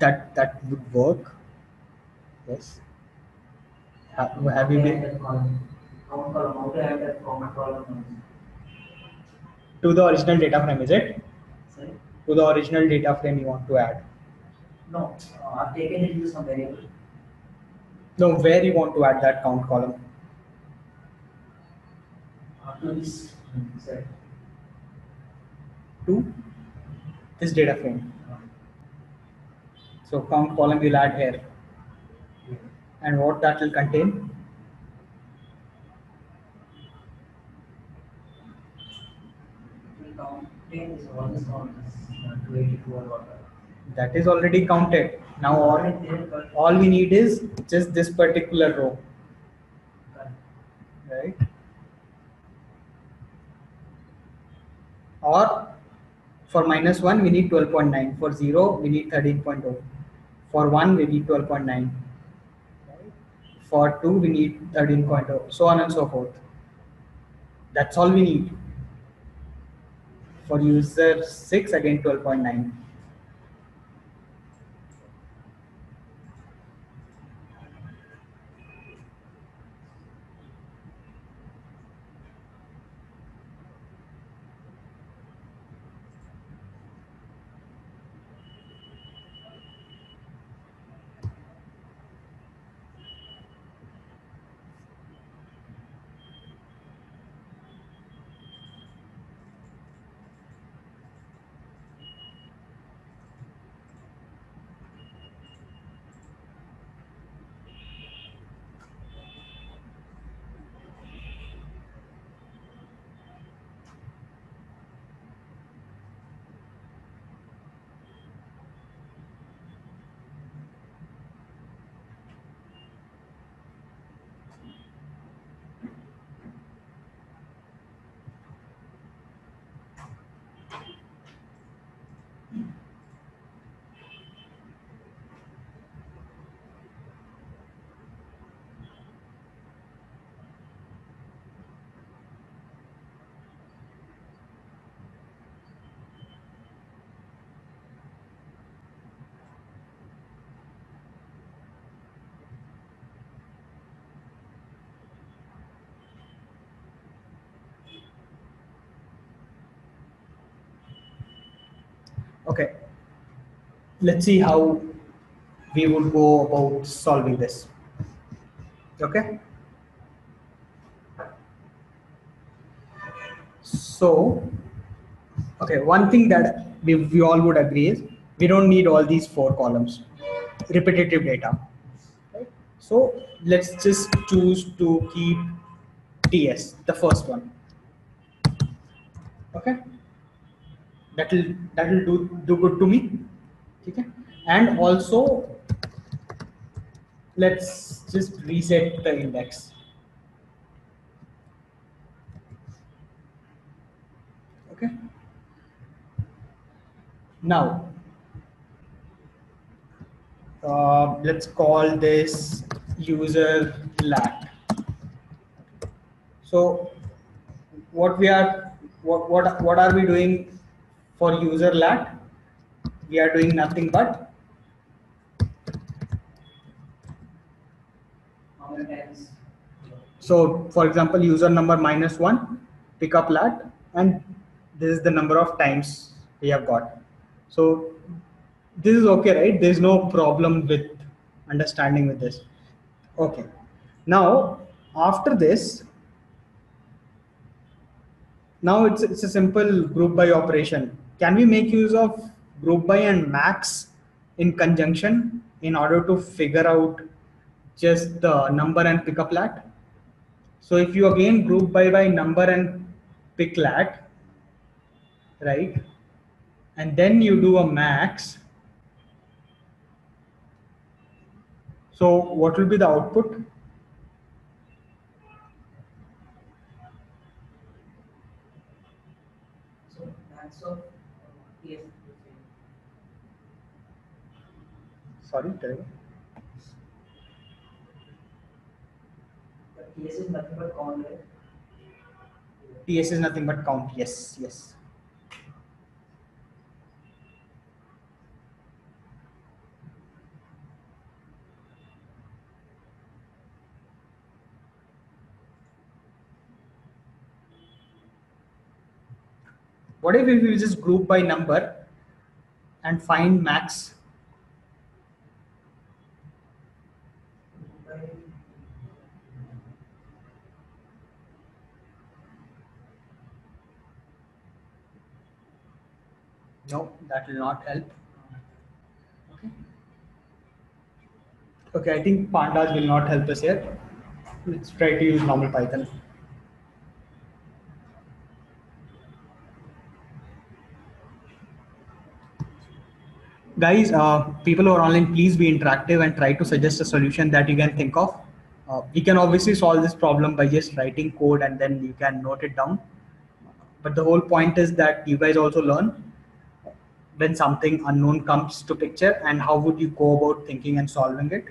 That would work. Yes. Have you been? To the original data frame, is it? Sorry? To the original data frame you want to add? No, I've taken it into some variable. No, where you want to add that count column? To this. Sorry. To this data frame. So count column will add here. Yeah. And what that will contain? That is already counted. Now all we need is just this particular row, right? Or for -1 we need 12.9, for 0 we need 13.0, for 1 we need 12.9, for 2 we need 13.0, so on and so forth. That's all we need. For user 6, again 12.9. Okay, let's see how we would go about solving this. Okay. So, okay, one thing that we all would agree is we don't need all these 4 columns, repetitive data. Right? So let's just choose to keep TS, the first one. Okay. That will do good to me, okay? And also let's just reset the index. Okay, now let's call this user lat. So what are we doing? For user lat, we are doing nothing but so, for example, user number -1, pick up lat, and this is the number of times we have got. So This is okay, right? There's no problem with understanding with this. Okay. Now, after this, now it's a simple group by operation. Can we make use of group by and max in conjunction in order to figure out just the number and pick a lat? So if you again group by number and pick lat, right? And then you do a max. So what will be the output? So max of PS. Sorry, tell me. PS is nothing but count, right? PS is nothing but count, yes, yes. What if we just group by number and find max? No, that will not help. Okay. Okay, I think pandas will not help us here. Let's try to use normal Python. Guys, people who are online, please be interactive and try to suggest a solution that you can think of. We can obviously solve this problem by just writing code and then you can note it down. But the whole point is that you guys also learn when something unknown comes to picture and how would you go about thinking and solving it.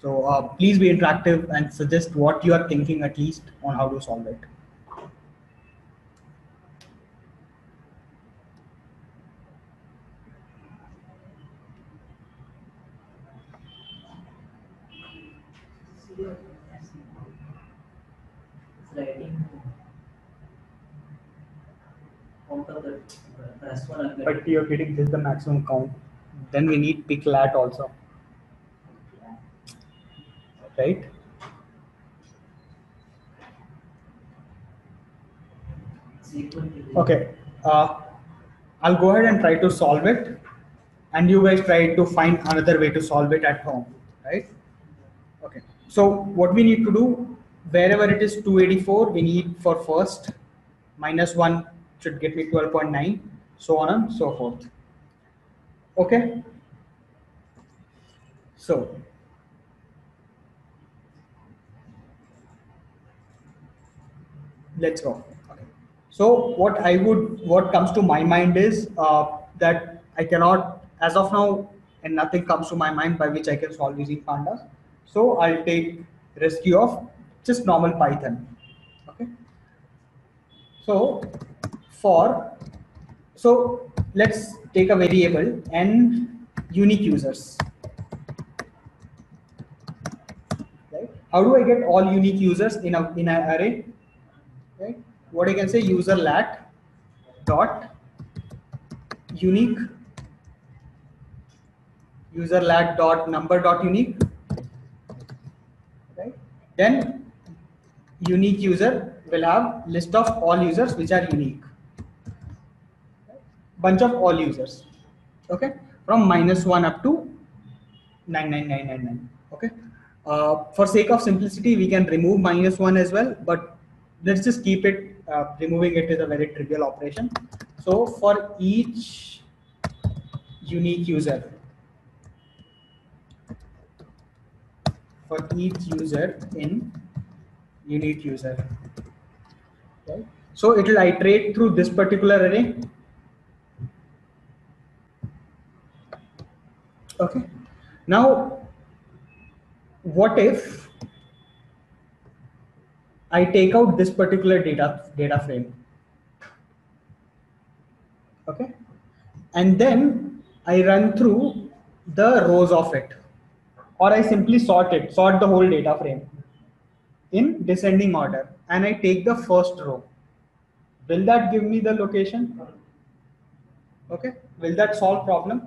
So please be interactive and suggest what you are thinking at least on how to solve it. But you're getting just the maximum count. Then we need picklat also, right? Okay. I'll go ahead and try to solve it, and you guys try to find another way to solve it at home, right? Okay. So what we need to do, wherever it is 284, we need for first -1 should get me 12.9. So on and so forth. Okay. So let's go. Okay. So what comes to my mind is that I cannot as of now, and nothing comes to my mind by which I can solve using pandas. So I'll take rescue of just normal Python. Okay. So So let's take a variable n unique users. Right? How do I get all unique users in an array? Right? What I can say, user lat dot unique, user lat dot number dot unique. Right? Then unique user will have list of all users which are unique. Bunch of all users, okay, from -1 up to 99999. Okay, for sake of simplicity we can remove -1 as well, but let's just keep it, removing it is a very trivial operation. So for each unique user, in unique user, okay, so it will iterate through this particular array. Okay, now what if I take out this particular data frame, okay, and then I run through the rows of it, or I simply sort the whole data frame in descending order, and I take the first row. Will that give me the location? Okay, will that solve problem?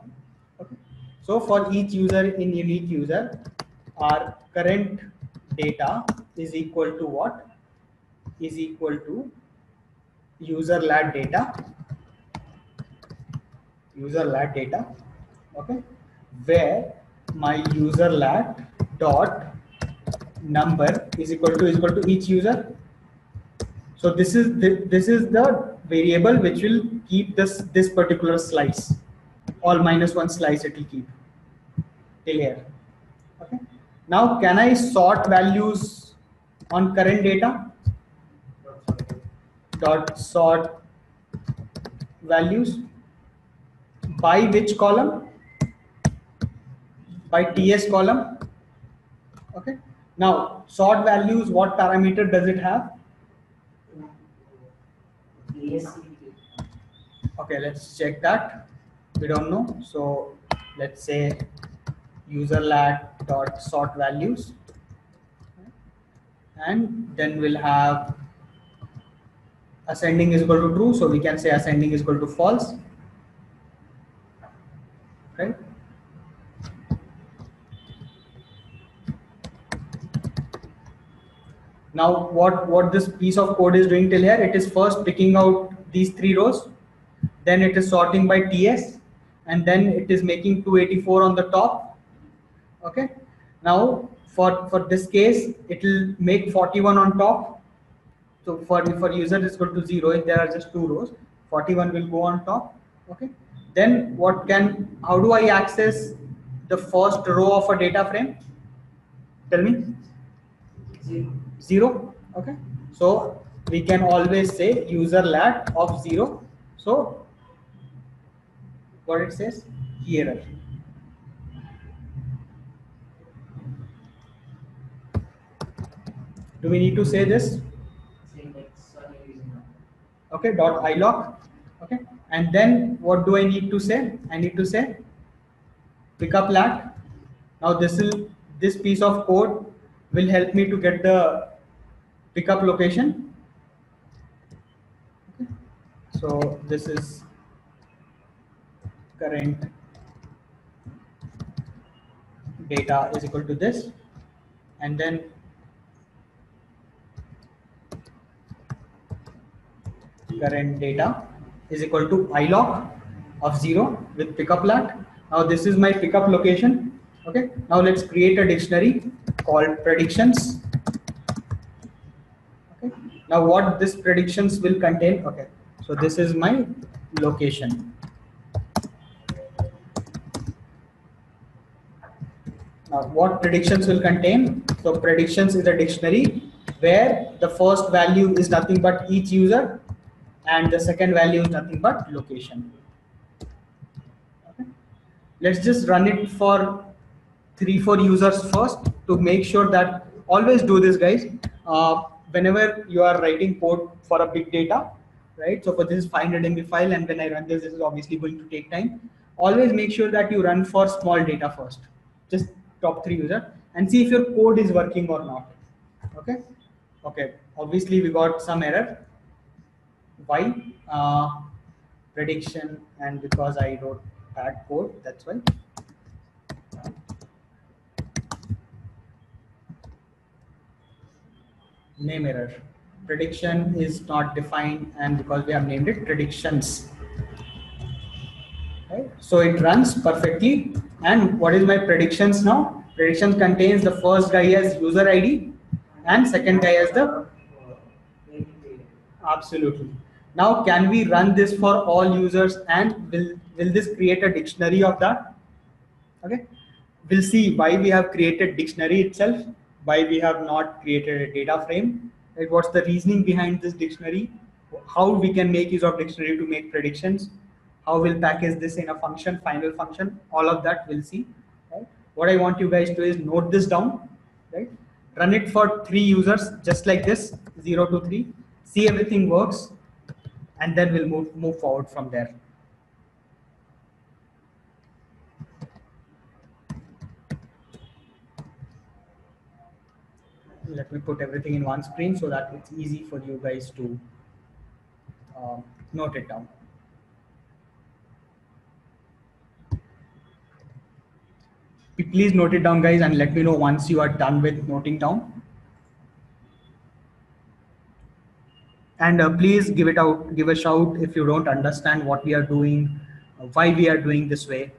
Okay, so for each user in unique user, our current data is equal to what? Is equal to user-lad data. User-lad data. Okay, where my user-lad dot number is equal to each user. So this is the variable which will keep this particular slice, all -1 slice it will keep till here. Okay. Now can I sort values on current data? Dot sort values by which column? By TS column. Okay. Now sort values, what parameter does it have? Okay, let's check that. We don't know. So let's say user-lad dot sort values, and then we'll have ascending is equal to true. So we can say ascending is equal to false. Right? Now what this piece of code is doing till here, it is first picking out these 3 rows, then it is sorting by TS, and then it is making 284 on the top. Okay. Now for this case, it will make 41 on top. So for user it's equal to 0, if there are just 2 rows, 41 will go on top. Okay. Then how do I access the first row of a data frame? Tell me. 0. Okay, so we can always say user-lad of 0. So what it says, key error. Do we need to say this? Okay, dot iloc. Okay, and then what do I need to say? I need to say pickup lad. Now this piece of code will help me to get the pickup location. Okay. So this is current data is equal to this, and then current data is equal to iloc of 0 with pickup lat. Now this is my pickup location. Okay, now let's create a dictionary called predictions. Okay, now what this predictions will contain? Okay, so this is my location. Now what predictions will contain? So predictions is a dictionary where the first value is nothing but each user and the second value is nothing but location. Okay. Let's just run it for 3-4 users first to make sure that, always do this guys, whenever you are writing code for a big data, right? So for this is 500 MB file, and when I run this, this is obviously going to take time. Always make sure that you run for small data first, just top 3 users, and see if your code is working or not. Okay. Okay. Obviously we got some error. Why? Prediction, and because I wrote bad code, that's why. Name error, prediction is not defined, and because we have named it predictions, right? So it runs perfectly. And what is my predictions now? Predictions contains the first guy as user ID and second guy as the absolutely. Now can we run this for all users, and will this create a dictionary of that? Okay, we'll see why we have created dictionary itself, why we have not created a data frame, like what's the reasoning behind this dictionary, how we can make use of dictionary to make predictions, how we'll package this in a function, final function, all of that we'll see. Right? What I want you guys to do is note this down, right? Run it for 3 users, just like this, 0 to 3, see everything works, and then we'll move forward from there. Let me put everything in one screen so that it's easy for you guys to note it down. Please note it down, guys, and let me know once you are done with noting down. And please give it out, give a shout if you don't understand what we are doing, why we are doing this way.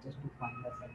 Just to find the site.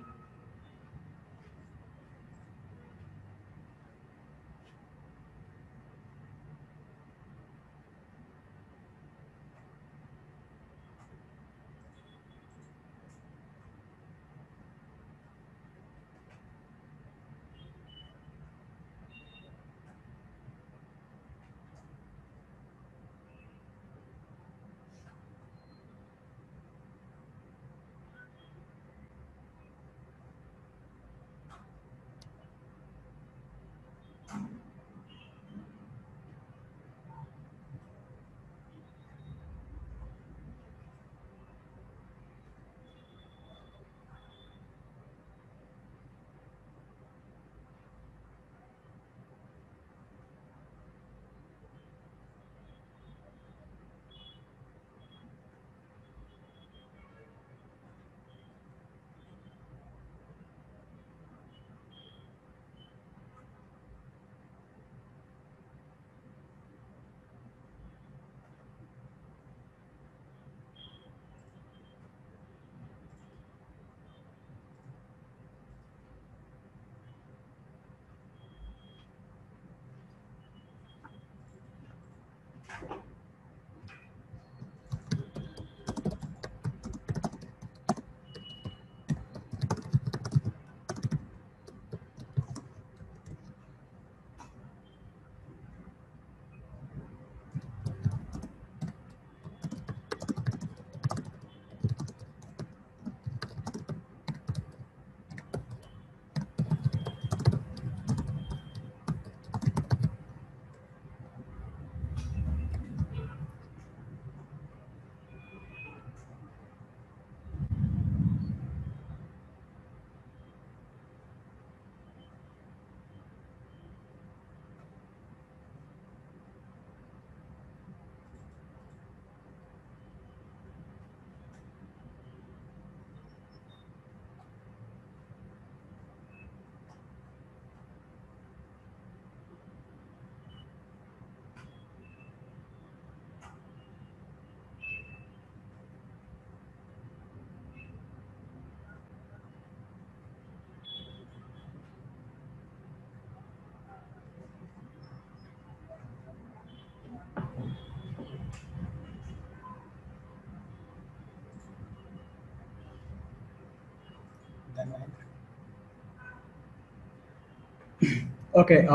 Okay,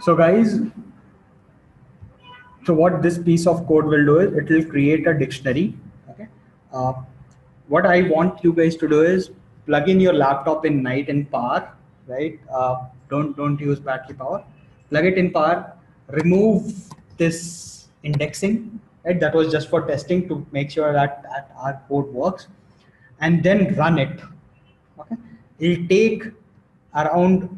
so guys, so what this piece of code will do is it will create a dictionary. Okay, what I want you guys to do is plug in your laptop in night in power, right? Don't use battery power. Plug it in power. Remove this indexing, right? That was just for testing to make sure that our code works, and then run it. Okay, it'll take around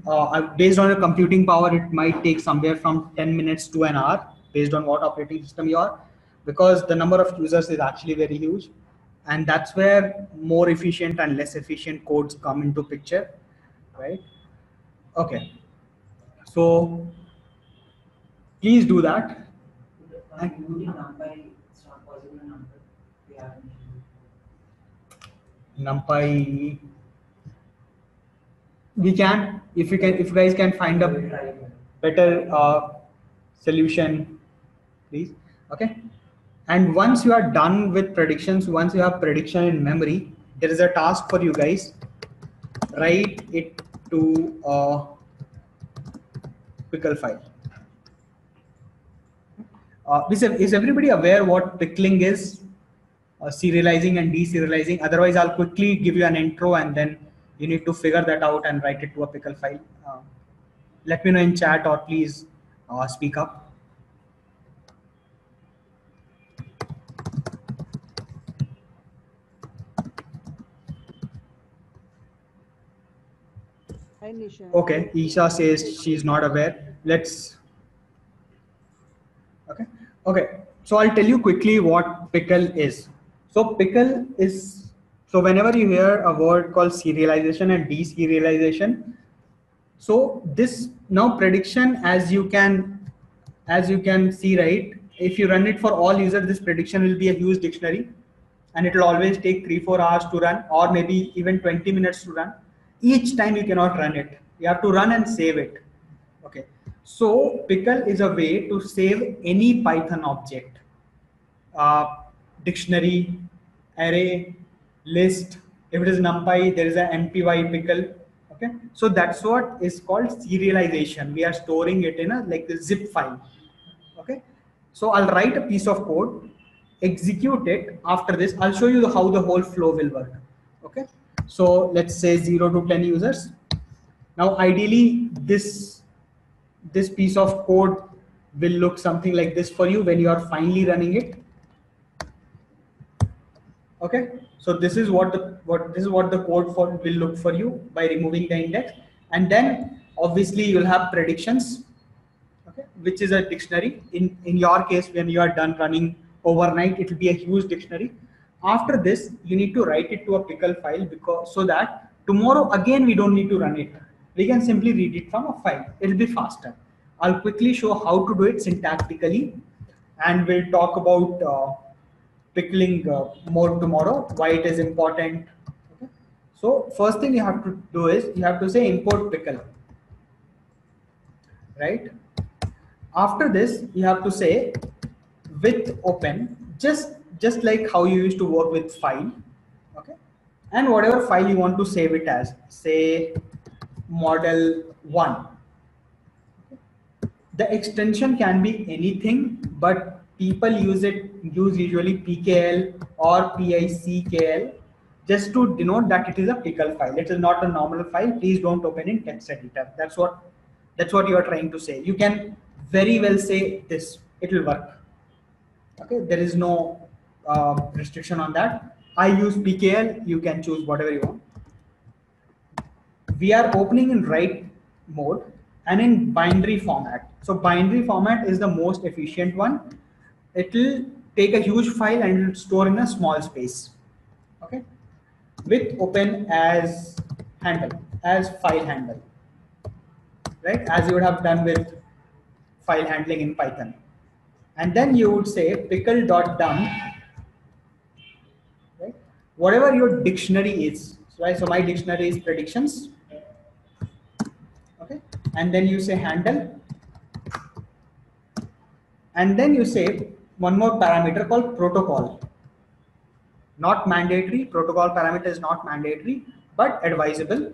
based on your computing power, it might take somewhere from 10 minutes to an hour, based on what operating system you are, because the number of users is actually very huge. And that's where more efficient and less efficient codes come into picture, right? Okay, so please do that. NumPy, we can, if you guys can find a better solution, please. Okay. And once you are done with predictions, once you have prediction in memory, there is a task for you guys. Write it to a pickle file. Is everybody aware what pickling is? Serializing and deserializing. Otherwise, I'll quickly give you an intro, and then you need to figure that out and write it to a pickle file. Let me know in chat, or please speak up. Okay, Isha says she's not aware. Let's. Okay. Okay. So I'll tell you quickly what pickle is. So pickle is, so whenever you hear a word called serialization and deserialization, so this now prediction, as you can see, right? If you run it for all users, this prediction will be a huge dictionary, and it will always take 3-4 hours to run, or maybe even 20 minutes to run. Each time you cannot run it, you have to run and save it. Okay, so pickle is a way to save any Python object, dictionary, array, list. If it is NumPy, there is an NPY pickle. Okay, so that's what is called serialization. We are storing it in a like a zip file. Okay, so I'll write a piece of code, execute it. After this, I'll show you how the whole flow will work. Okay. So let's say 0 to 10 users. Now, ideally, this piece of code will look something like this for you when you are finally running it. Okay, so this is what the code for will look for you by removing the index, and then obviously you'll have predictions, okay, which is a dictionary. In your case, when you are done running overnight, it will be a huge dictionary. After this, you need to write it to a pickle file, because so that tomorrow again we don't need to run it. We can simply read it from a file. It'll be faster. I'll quickly show how to do it syntactically, and we'll talk about pickling more tomorrow, why it is important. Okay. So first thing you have to do is you have to say import pickle, right? After this, you have to say with open, just like how you used to work with file, okay, and whatever file you want to save it as, say model 1. Okay. The extension can be anything, but people use usually pkl or pickl just to denote that it is a pickle file. It is not a normal file. Please don't open in text editor. That's what you are trying to say. You can very well say this. It will work. Okay, there is no restriction on that. I use pkl. You can choose whatever you want. We are opening in write mode and in binary format. So binary format is the most efficient one. It will take a huge file and it will store in a small space. Okay, with open as handle, as file handle, right? As you would have done with file handling in Python, and then you would say pickle.dump. Whatever your dictionary is, right? So my dictionary is predictions. Okay, and then you say handle, and then you say one more parameter called protocol. Not mandatory. Protocol parameter is not mandatory, but advisable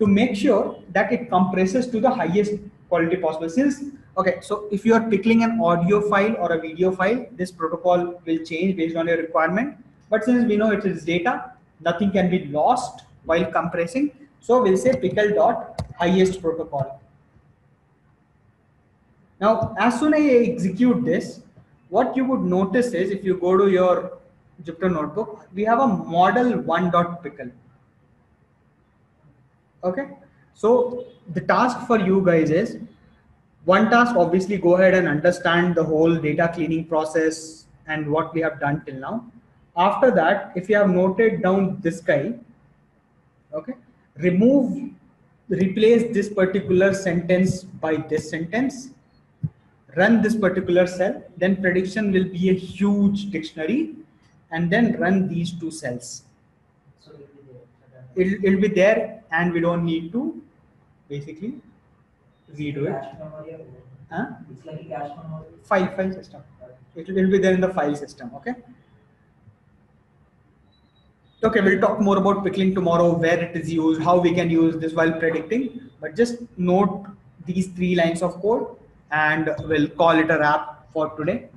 to make sure that it compresses to the highest quality possible. Since okay, so if you are pickling an audio file or a video file, this protocol will change based on your requirement. But since we know it is data, nothing can be lost, while compressing. So we'll say pickle.highest protocol. Now, as soon as I execute this, what you would notice is, if you go to your Jupyter Notebook, we have a model1.pickle. Okay. So the task for you guys is, one task, obviously go ahead and understand the whole data cleaning process and what we have done till now. After that, if you have noted down this guy, okay, replace this particular sentence by this sentence, run this particular cell, then prediction will be a huge dictionary, and then run these two cells. So it'll be there, and we don't need to basically redo it. Huh? It's like a cache memory. File system. It will be there in the file system. Okay. Okay, we'll talk more about pickling tomorrow, where it is used, how we can use this while predicting. But just note these three lines of code, and we'll call it a wrap for today.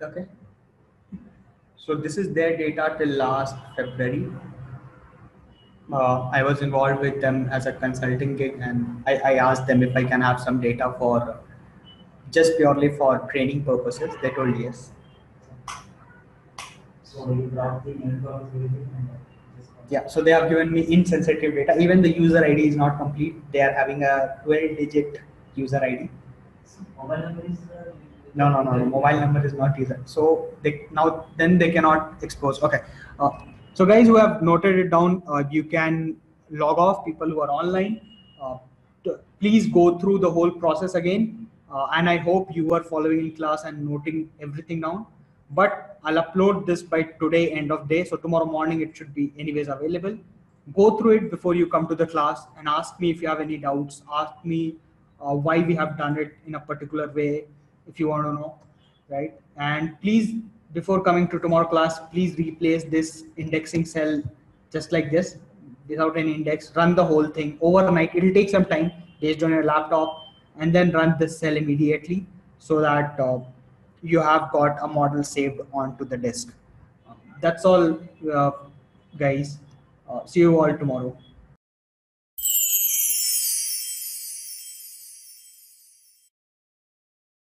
Okay, so this is their data till last February. I was involved with them as a consulting gig, and I asked them if I can have some data for just purely for training purposes. They told yes. So you brought the network everything and just... Yeah, so they have given me insensitive data. Even the user ID is not complete. They are having a 12-digit user ID. Mobile number is no. Mobile number is not either. So they cannot expose. Okay. So guys who have noted it down, you can log off. People who are online, please go through the whole process again. And I hope you are following in class and noting everything down. But I'll upload this by today, end of day. So tomorrow morning it should be anyways available. Go through it before you come to the class and ask me if you have any doubts. Ask me why we have done it in a particular way, if you want to know, right? And please, before coming to tomorrow class, please replace this indexing cell just like this, without an index. Run the whole thing overnight. It will take some time based on your laptop, and then run this cell immediately so that you have got a model saved onto the disk. That's all, guys. See you all tomorrow.